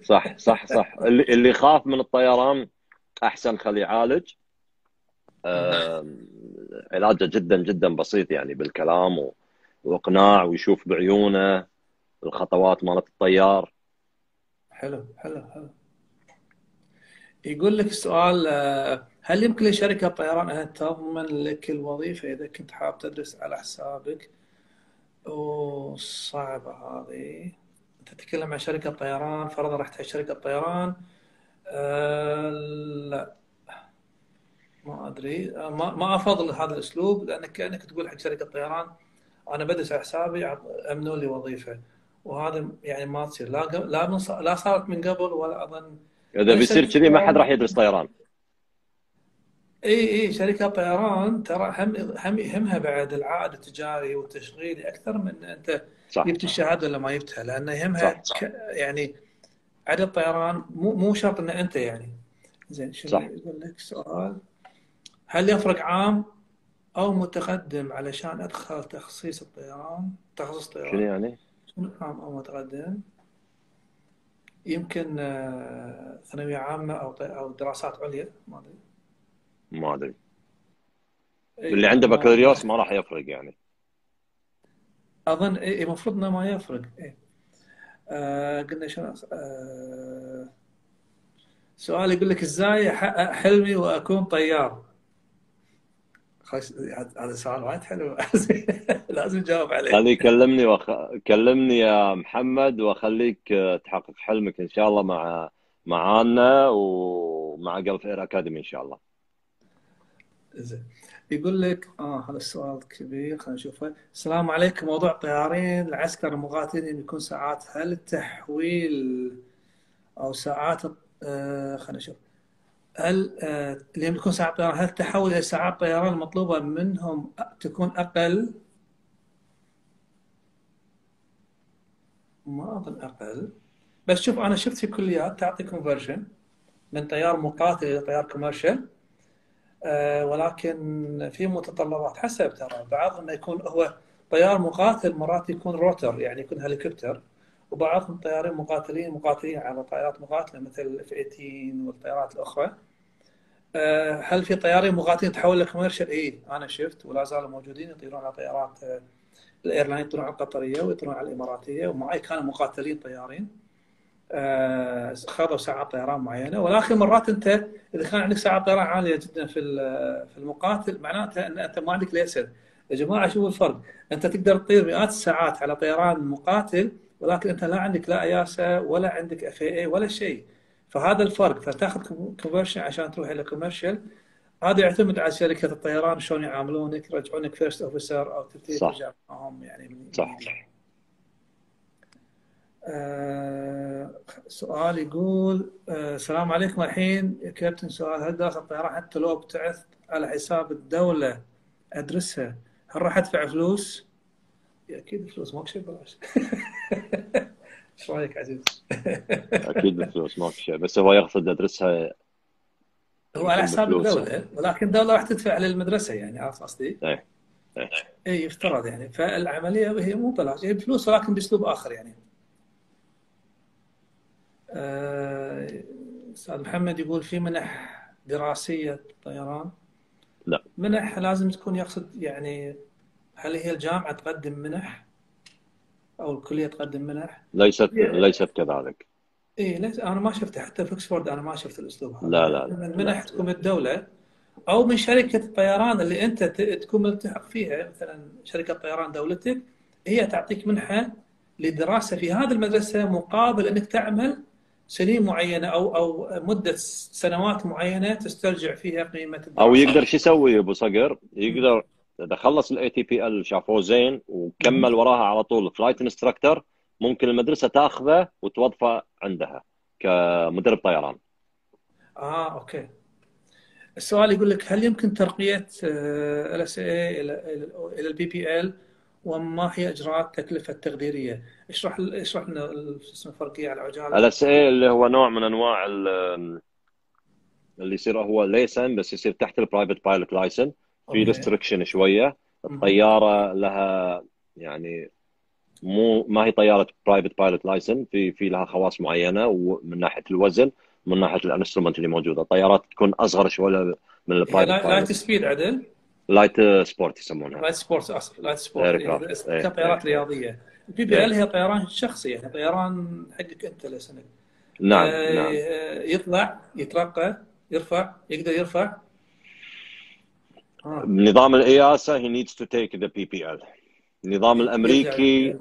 صح صح صح. اللي اللي يخاف من الطيران احسن خليه يعالج. علاجه جدا جدا بسيط، يعني بالكلام و... واقناع، ويشوف بعيونه الخطوات مالت الطيار. حلو حلو حلو. يقول لك السؤال هل يمكن لشركه الطيران ان تضمن لك الوظيفه اذا كنت حاب تدرس على حسابك؟ وصعبه هذه. تتكلم عن شركه طيران، فرضا رحت على شركه طيران. أه لا ما ادري، ما ما افضل هذا الاسلوب، لانك كانك تقول حق شركه طيران انا بدرس على حسابي امنوا لي وظيفه، وهذا يعني ما تصير. لا لا من صار لا صارت من قبل ولا اظن. اذا بيصير كذي ما حد راح يدرس طيران. اي اي شركه طيران ترى هم هم يهمها بعد العائد التجاري والتشغيلي اكثر من انت جبت الشهاده ولا ما جبتها، لان يهمها صح. يعني عدد طيران مو مو شرط ان انت يعني. زين شو يقول لك سؤال هل يفرق عام او متقدم علشان ادخل تخصيص الطيران؟ تخصص طيران شنو يعني؟ شنو عام او متقدم؟ يمكن ثانويه عامه او او دراسات عليا، ما ادري ما ادري اللي عنده بكالوريوس ما راح يفرق يعني. اظن اي المفروض انه ما يفرق. اي آه قلنا شنو آه سؤال يقول لك ازاي احقق حلمي واكون طيار؟ هذا سؤال وايد حلو لازم نجاوب عليه. خليه كلمني وخ... كلمني يا محمد واخليك تحقق حلمك ان شاء الله مع معانا ومع جلف اير اكاديمي ان شاء الله. زين يقول لك اه هذا السؤال كبير خلينا نشوفه. السلام عليكم، موضوع طيارين العسكر المقاتلين يكون ساعات، هل التحويل او ساعات آه خلينا نشوف هل آه اللي يملكون ساعات طيران هل التحول الى ساعات طيران المطلوبه منهم تكون اقل؟ ما اظن اقل، بس شوف انا شفت في كليات تعطي كونفرجن من طيار مقاتل الى طيار كوميرشال، آه ولكن في متطلبات حسب، ترى بعضهم يكون هو طيار مقاتل مرات يكون روتر يعني يكون هليكوبتر، وبعضهم طيارين مقاتلين مقاتلين على طائرات مقاتله مثل الاف ثمانية عشر والطائرات الاخرى. أه هل في طيارين مقاتلين تحولوا لكوميرشال؟ اي انا شفت ولا زالوا موجودين يطيرون على طائرات الايرلاين، يطيرون على القطريه ويطيرون على الاماراتيه، ومعي كانوا مقاتلين طيارين أه خذوا ساعات طيران معينه، ولكن مرات انت اذا كان عندك ساعات طيران عاليه جدا في في المقاتل معناته ان انت ما عندك ليسن. يا جماعه شوفوا الفرق، انت تقدر تطير مئات الساعات على طيران مقاتل ولكن انت لا عندك لا اياسا ولا عندك اف اي ولا شيء، فهذا الفرق. فتاخذ كوميرشل عشان تروح الى كوميرشل، هذا يعتمد على شركه الطيران شلون يعاملونك، يرجعونك فيرست اوفيسر او تبتدي ترجع معهم يعني من صح. آه سؤال يقول آه السلام عليكم، الحين يا كابتن سؤال، هل داخل الطيران حتى لو ابتعثت على حساب الدوله ادرسها هل راح ادفع فلوس؟ اكيد فلوس ماكو شيء ببلاش. ايش رايك عزيز؟ اكيد فلوس ماكو شيء، بس هو يقصد ادرسها هو على حساب الدوله، ولكن الدوله راح تدفع للمدرسه يعني، عرفت قصدي؟ اي اي يفترض يعني، فالعمليه هي مو ببلاش، هي بفلوس ولكن باسلوب اخر يعني. استاذ أه... محمد يقول في منح دراسيه طيران؟ لا، منح لازم تكون يقصد يعني هل هي الجامعة تقدم منح أو الكلية تقدم منح؟ ليست ليست كذلك. إيه ليس، أنا ما شفت حتى في أوكسفورد أنا ما شفت الأسلوب هذا. لا لا. من منح تكون من الدولة أو من شركة الطيران اللي أنت تكون ملتحق فيها، مثلا شركة طيران دولتك هي تعطيك منحة لدراسة في هذه المدرسة مقابل أنك تعمل سنين معينه او او مده سنوات معينه تسترجع فيها قيمة الدراسة. أو يقدر شو يسوي أبو صقر؟ يقدر اذا خلص الاي تي بي ال شافوه زين وكمل وراها على طول فلايت انستراكتور، ممكن المدرسه تاخذه وتوظفه عندها كمدرب طيران. اه اوكي. السؤال يقول لك هل يمكن ترقيه ال اس اي الى الى البي بي ال وما هي اجراءات التكلفه التقديريه؟ اشرح اشرح لنا شو اسمه الفرقيه على العجاله. ال اس اي اللي هو نوع من انواع اللي يصير هو ليسن بس يصير تحت البرايفت بايلوت لايسن، في ريستريكشن شويه، الطياره لها يعني مو ما هي طياره برايفت بايلوت لايسن، في في لها خواص معينه ومن ناحيه الوزن ومن ناحيه الانسترومنت اللي موجوده، طيارات تكون اصغر شويه من البرايفت بايلوت. لايت سبيد عدل؟ لايت سبورت يسمونها. لايت سبورت اسف، لايت سبورت طيارات رياضيه. البي بي ال هي طيران شخصي يعني طيران حقك انت لسنك. نعم آه نعم. يطلع يترقى يرفع يقدر يرفع. نظام الاياسا هي نيدز تو تيك ذا بي بي ال. النظام الامريكي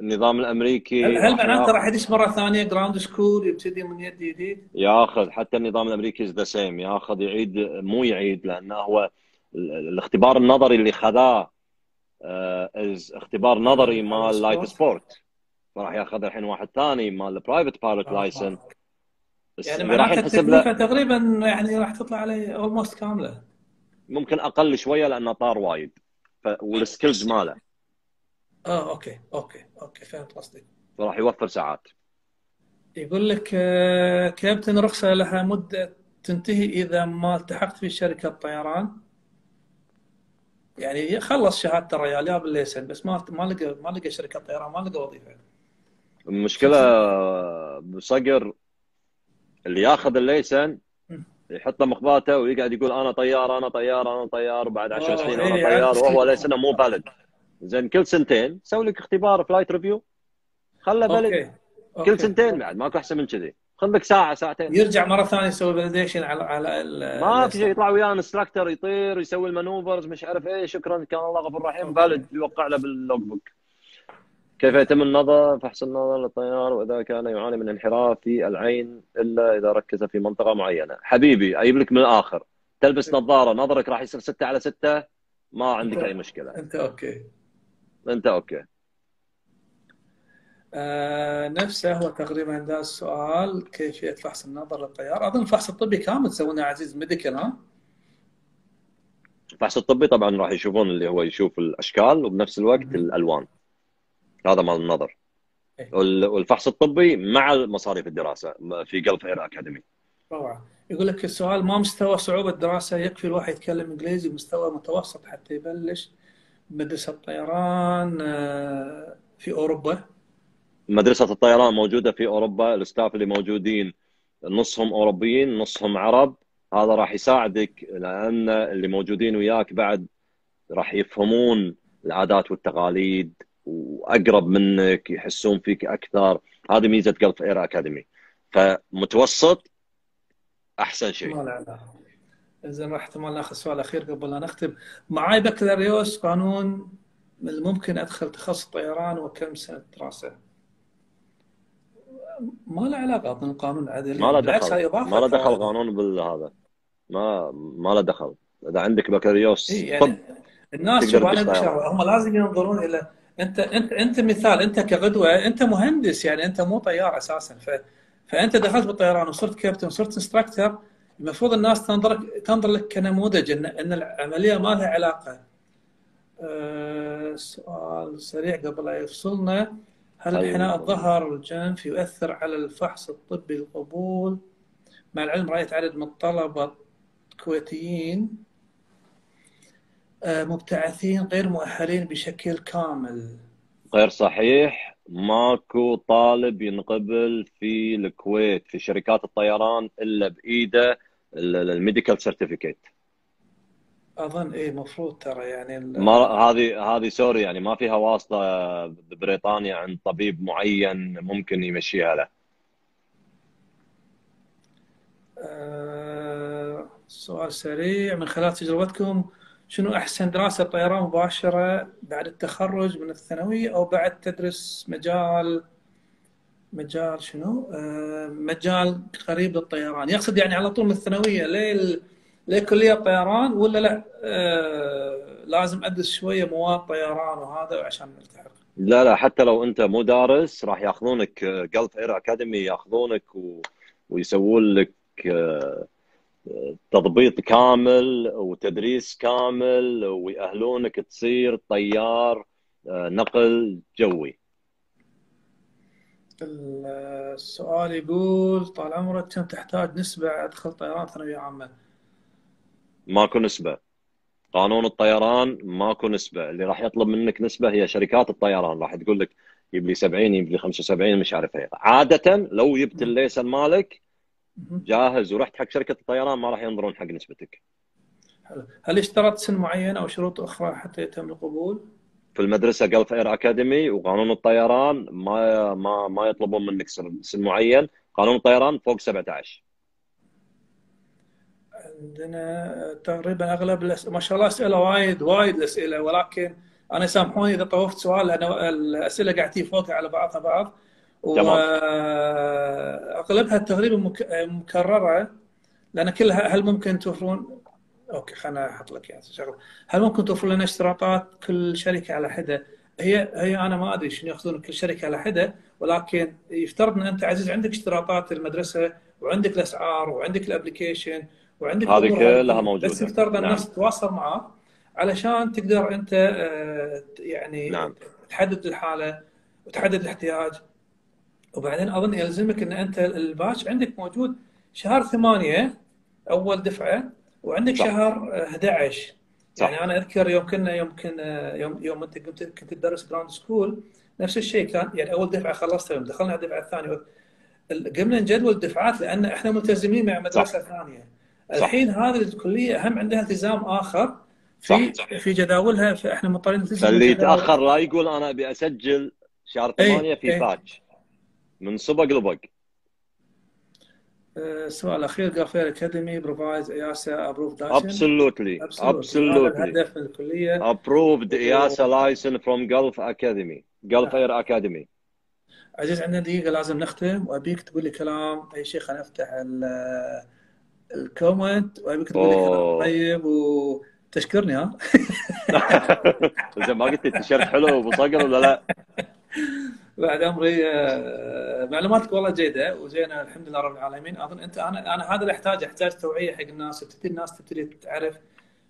النظام الامريكي هل معناته راح يدش مره ثانيه جراوند سكول يبتدي من يد جديد؟ ياخذ حتى النظام الامريكي ذا سيم، ياخذ يعيد مو يعيد لانه هو الاختبار النظري اللي خذاه اختبار نظري مال لايت سبورت، فراح ياخذ الحين واحد ثاني مال برايفت بايلوت لايسن. يعني معناته التكلفه تقريبا يعني راح تطلع عليه اولموست كامله. ممكن اقل شويه لانه طار وايد والسكيلز ماله. اه اوكي اوكي اوكي فهمت قصدك. فراح يوفر ساعات. يقول لك كابتن رخصه لها مده تنتهي اذا ما التحقت في شركه طيران؟ يعني خلص شهاده الريال ياب الليسن بس ما ما لقى ما لقى شركه طيران، ما لقى وظيفه. المشكله بصقر اللي ياخذ الليسن يحط مخباته ويقعد يقول انا طيار انا طيار انا طيار وبعد عشر سنين انا طيار وهو ليسنه مو بالد. زين كل سنتين سوي لك اختبار فلايت ريفيو خله بالد. كل سنتين بعد ماكو احسن من كذي، خذ لك ساعه ساعتين يرجع مره ثانيه يسوي فاليديشن على على ما في شيء. يطلع وياه انستراكتور يطير ويسوي المانوفرز مش عارف ايه. شكرا كان الله غفور رحيم. فاليد يوقع له باللوج بوك كيف يتم النظر، فحص النظر للطيار واذا كان يعاني من انحراف في العين الا اذا ركز في منطقه معينه. حبيبي اجيب لك من الاخر، تلبس نظاره نظرك راح يصير ستة على ستة، ما عندك اي مشكله، انت اوكي انت اوكي. آه نفسه هو تقريبا ذا السؤال، كيفيه فحص النظر للطيار؟ اظن الفحص الطبي كامل تسوونه عزيز ميديكال ها؟ الفحص الطبي طبعا راح يشوفون اللي هو يشوف الاشكال وبنفس الوقت م. الالوان، هذا مال النظر. إيه. والفحص الطبي مع مصاريف الدراسه في جلف اير اكاديمي. روعه. يقول لك السؤال، ما مستوى صعوبه الدراسه؟ يكفي الواحد يتكلم انجليزي مستوى متوسط حتى يبلش مدرسه الطيران في اوروبا؟ مدرسه الطيران موجوده في اوروبا، الاستاف اللي موجودين نصهم اوروبيين نصهم عرب، هذا راح يساعدك لان اللي موجودين وياك بعد راح يفهمون العادات والتقاليد واقرب منك، يحسون فيك اكثر، هذه ميزه جلف اير اكاديمي. فمتوسط احسن شيء. اذا راح احتمال ناخذ سؤال اخير قبل لا نختم. معاي بكالوريوس قانون، ممكن ادخل تخصص طيران وكم سنه دراسه؟ ما له علاقه اظن القانون العدلي، ما له دخل ما له دخل قانون بالهذا، ما ما له دخل. اذا عندك بكالوريوس إيه يعني طب الناس هم لازم ينظرون الى انت انت انت مثال، انت كقدوه، انت مهندس يعني انت مو طيار اساسا، ف فانت دخلت بالطيران وصرت كابتن وصرت انستراكتور، المفروض الناس تنظر تنظر لك كنموذج ان ان العمليه ما لها علاقه. أه سؤال سريع قبل لا يفصلنا، هل انحناء الظهر الجنف يؤثر على الفحص الطبي القبول؟ مع العلم رايت عدد من الطلبه الكويتيين مبتعثين غير مؤهلين بشكل كامل. غير صحيح، ماكو طالب ينقبل في الكويت في شركات الطيران الا بايده الميديكال سيرتيفيكيت. اظن ايه المفروض ترى يعني ما هذه هذه سوري يعني ما فيها واسطه ببريطانيا عند طبيب معين ممكن يمشيها له. أه سؤال سريع، من خلال تجربتكم شنو أحسن دراسة طيران مباشرة بعد التخرج من الثانوية أو بعد تدرس مجال مجال شنو آه مجال قريب للطيران؟ يقصد يعني على طول من الثانوية لل لكلية الطيران ولا لا آه لازم أدرس شوية مواد طيران وهذا عشان نلتحق؟ لا لا، حتى لو أنت مو دارس راح ياخذونك جلف اير اكاديمي، ياخذونك و... ويسوون لك آه... تضبيط كامل وتدريس كامل ويأهلونك تصير طيار نقل جوي. السؤال يقول طال عمرك كم تحتاج نسبة أدخل طيران ثانوية عامة؟ ماكو نسبة، قانون الطيران ماكو نسبة، اللي راح يطلب منك نسبة هي شركات الطيران، راح تقول لك يبلي سبعين يبلي خمسة وسبعين مش عارف ايه. عادة لو جبت الليسن مالك جاهز ورحت حق شركه الطيران ما راح ينظرون حق نسبتك. حلو. هل اشترطت سن معين او شروط اخرى حتى يتم القبول؟ في المدرسه جلف اير اكاديمي وقانون الطيران ما ما ما يطلبون منك سن معين، قانون الطيران فوق سبعة عشر. عندنا تقريبا اغلب الأس... ما شاء الله اسئله وايد وايد الاسئله، ولكن انا سامحوني اذا طوفت سؤال لان الاسئله قاعد تجي فوق على بعضها بعض. واغلبها تقريبا مكرره لان كلها. هل ممكن توفرون اوكي خليني احط لك يعني شغله، هل ممكن توفر لنا اشتراطات كل شركه على حده؟ هي هي انا ما ادري شنو ياخذون كل شركه على حده، ولكن يفترض ان انت عزيز عندك اشتراطات المدرسه وعندك الاسعار وعندك الابلكيشن وعندك هذه كلها موجوده، بس يفترض ان الناس تتواصل معك علشان تقدر انت يعني نعم. تحدد الحاله وتحدد الاحتياج. وبعدين اظن يلزمك ان انت الباتش عندك موجود شهر ثمانية اول دفعه وعندك صح. شهر أحد عشر صح. يعني انا اذكر يوم كنا يوم كنا يوم يوم انت كنت كنت تدرس جراوند سكول نفس الشيء كان يعني اول دفعه خلصتها يوم دخلنا على الدفعه الثانيه قمنا نجدول الدفعات لان احنا ملتزمين مع مدرسه صح. ثانيه. الحين هذه الكليه هم عندها التزام اخر في صح. في جداولها، فاحنا مضطرين نلتزم. اللي يتاخر لا يقول انا ابي اسجل شهر ثمانية في باتش من صبق لبق. السؤال الأخير قال خير أكاديمي بروفايز إياسا أبروفد أكشن. Absolutely. Absolutely. الهدف من الكلية. Approved إياسا license from Gulf Academy. Gulf Air Academy. عزيز عندنا دقيقة لازم نختم وأبيك تقول لي كلام أي شيء. خلينا نفتح الكومنت وأبيك تقول لي كلام طيب وتشكرني ها. إذا ما قلت لي التيشيرت حلو وأبو صقر ولا لا؟ بعد عمري معلوماتك والله جيده وزينه الحمد لله رب العالمين. اظن انت انا انا هذا اللي احتاج احتاج توعيه حق الناس، تبتدي الناس تبتدي تعرف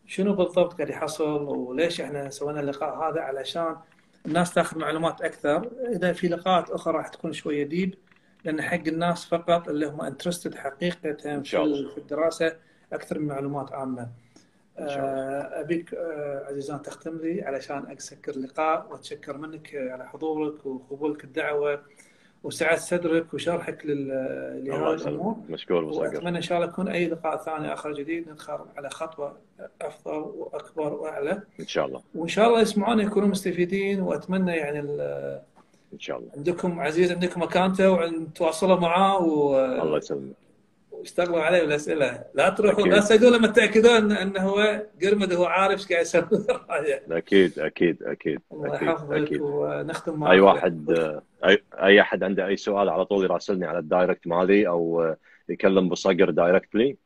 شنو بالضبط قاعد يحصل وليش احنا سوينا اللقاء هذا، علشان الناس تاخذ معلومات اكثر. اذا في لقاءات اخرى راح تكون شويه ديب لان حق الناس فقط اللي هم انترستد حقيقه في الدراسه اكثر من معلومات عامه. ابيك عزيزان تختم لي علشان اسكر اللقاء، واتشكر منك على حضورك وقبولك الدعوه وسعه صدرك وشرحك لهذه الامور. مشكور وصقر. واتمنى ان شاء الله يكون اي لقاء ثاني اخر جديد ندخل على خطوه افضل واكبر واعلى ان شاء الله. وان شاء الله يسمعونا يكونوا مستفيدين، واتمنى يعني ان شاء الله عندكم عزيز عندكم اكاونته وتواصلوا معاه و... الله يسلمك اشتغلوا عليه بالاسئله، لا تروحوا لا تسالوا لما تتاكدون انه هو قرمد هو عارف ايش قاعد يسوي. اكيد اكيد اكيد الله يحفظك. ونختم مع اي واحد اي اي احد عنده اي سؤال على طول يراسلني على الدايركت مالي او يكلم بصقر دايركتلي.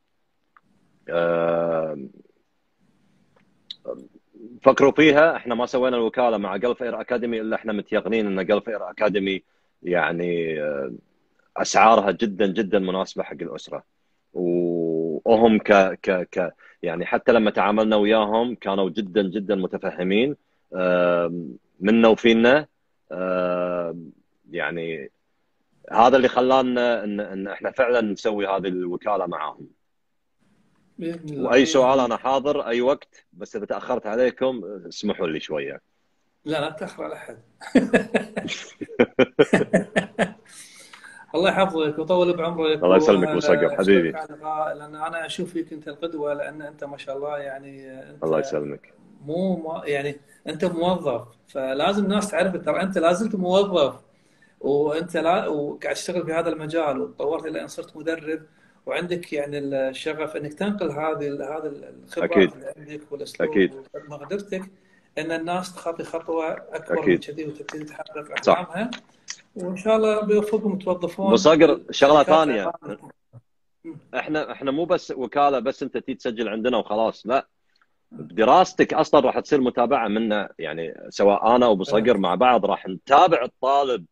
فكروا فيها، احنا ما سوينا الوكاله مع جلف اير اكاديمي الا احنا متيقنين ان جلف اير اكاديمي يعني اسعارها جدا جدا مناسبه حق الاسره، وهم ك ك ك يعني حتى لما تعاملنا وياهم كانوا جدا جدا متفهمين منا وفينا. يعني هذا اللي خلانا ان ان احنا فعلا نسوي هذه الوكاله معاهم. واي سؤال انا حاضر اي وقت، بس اذا تاخرت عليكم اسمحوا لي شويه. لا لا تاخر على احد. الله يحفظك ويطول بعمرك. الله يسلمك ابو صقر حبيبي. لان انا اشوف فيك انت القدوه، لان انت ما شاء الله يعني انت الله يسلمك مو يعني انت موظف، فلازم الناس تعرف ترى انت لازلت موظف وانت لا وقاعد تشتغل في هذا المجال وتطورت الى ان صرت مدرب، وعندك يعني الشغف انك تنقل هذه هذا الخبرات اللي عندك والاسلوب ومقدرتك ان الناس تخطي خطوه اكبر أكيد. من كذي وتبتدي تحقق احلامها. وان شاء الله بيوفقكم توظفون. ابو صقر شغله ثانيه، احنا احنا مو بس وكاله بس انت تيجي تسجل عندنا وخلاص، لا بدراستك اصلا راح تصير متابعه منا، يعني سواء انا وابو صقر مع بعض راح نتابع الطالب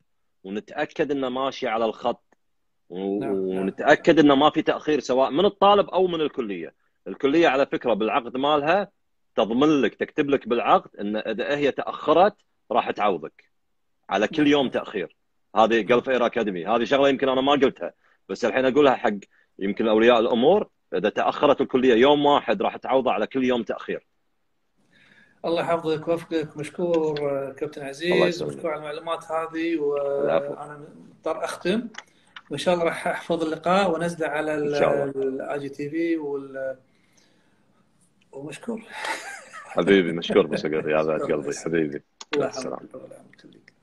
ونتاكد انه ماشي على الخط ونتاكد انه ما في تاخير سواء من الطالب او من الكليه. الكليه على فكره بالعقد مالها تضمن لك تكتب لك بالعقد ان اذا هي تاخرت راح تعوضك على كل يوم تاخير. هذه جلف اير اكاديمي، هذه شغله يمكن انا ما قلتها بس الحين اقولها حق يمكن اولياء الامور، اذا تاخرت الكليه يوم واحد راح تعوضه على كل يوم تاخير. الله يحفظك ويوفقك. مشكور كابتن عزيز، مشكور على المعلومات هذه. وانا مضطر اختم وان شاء الله راح احفظ اللقاء وانزله على الاي جي تي في وال ومشكور. حبيبي مشكور ابو صقر يا ذات قلبي حبيبي. الله يسلمك.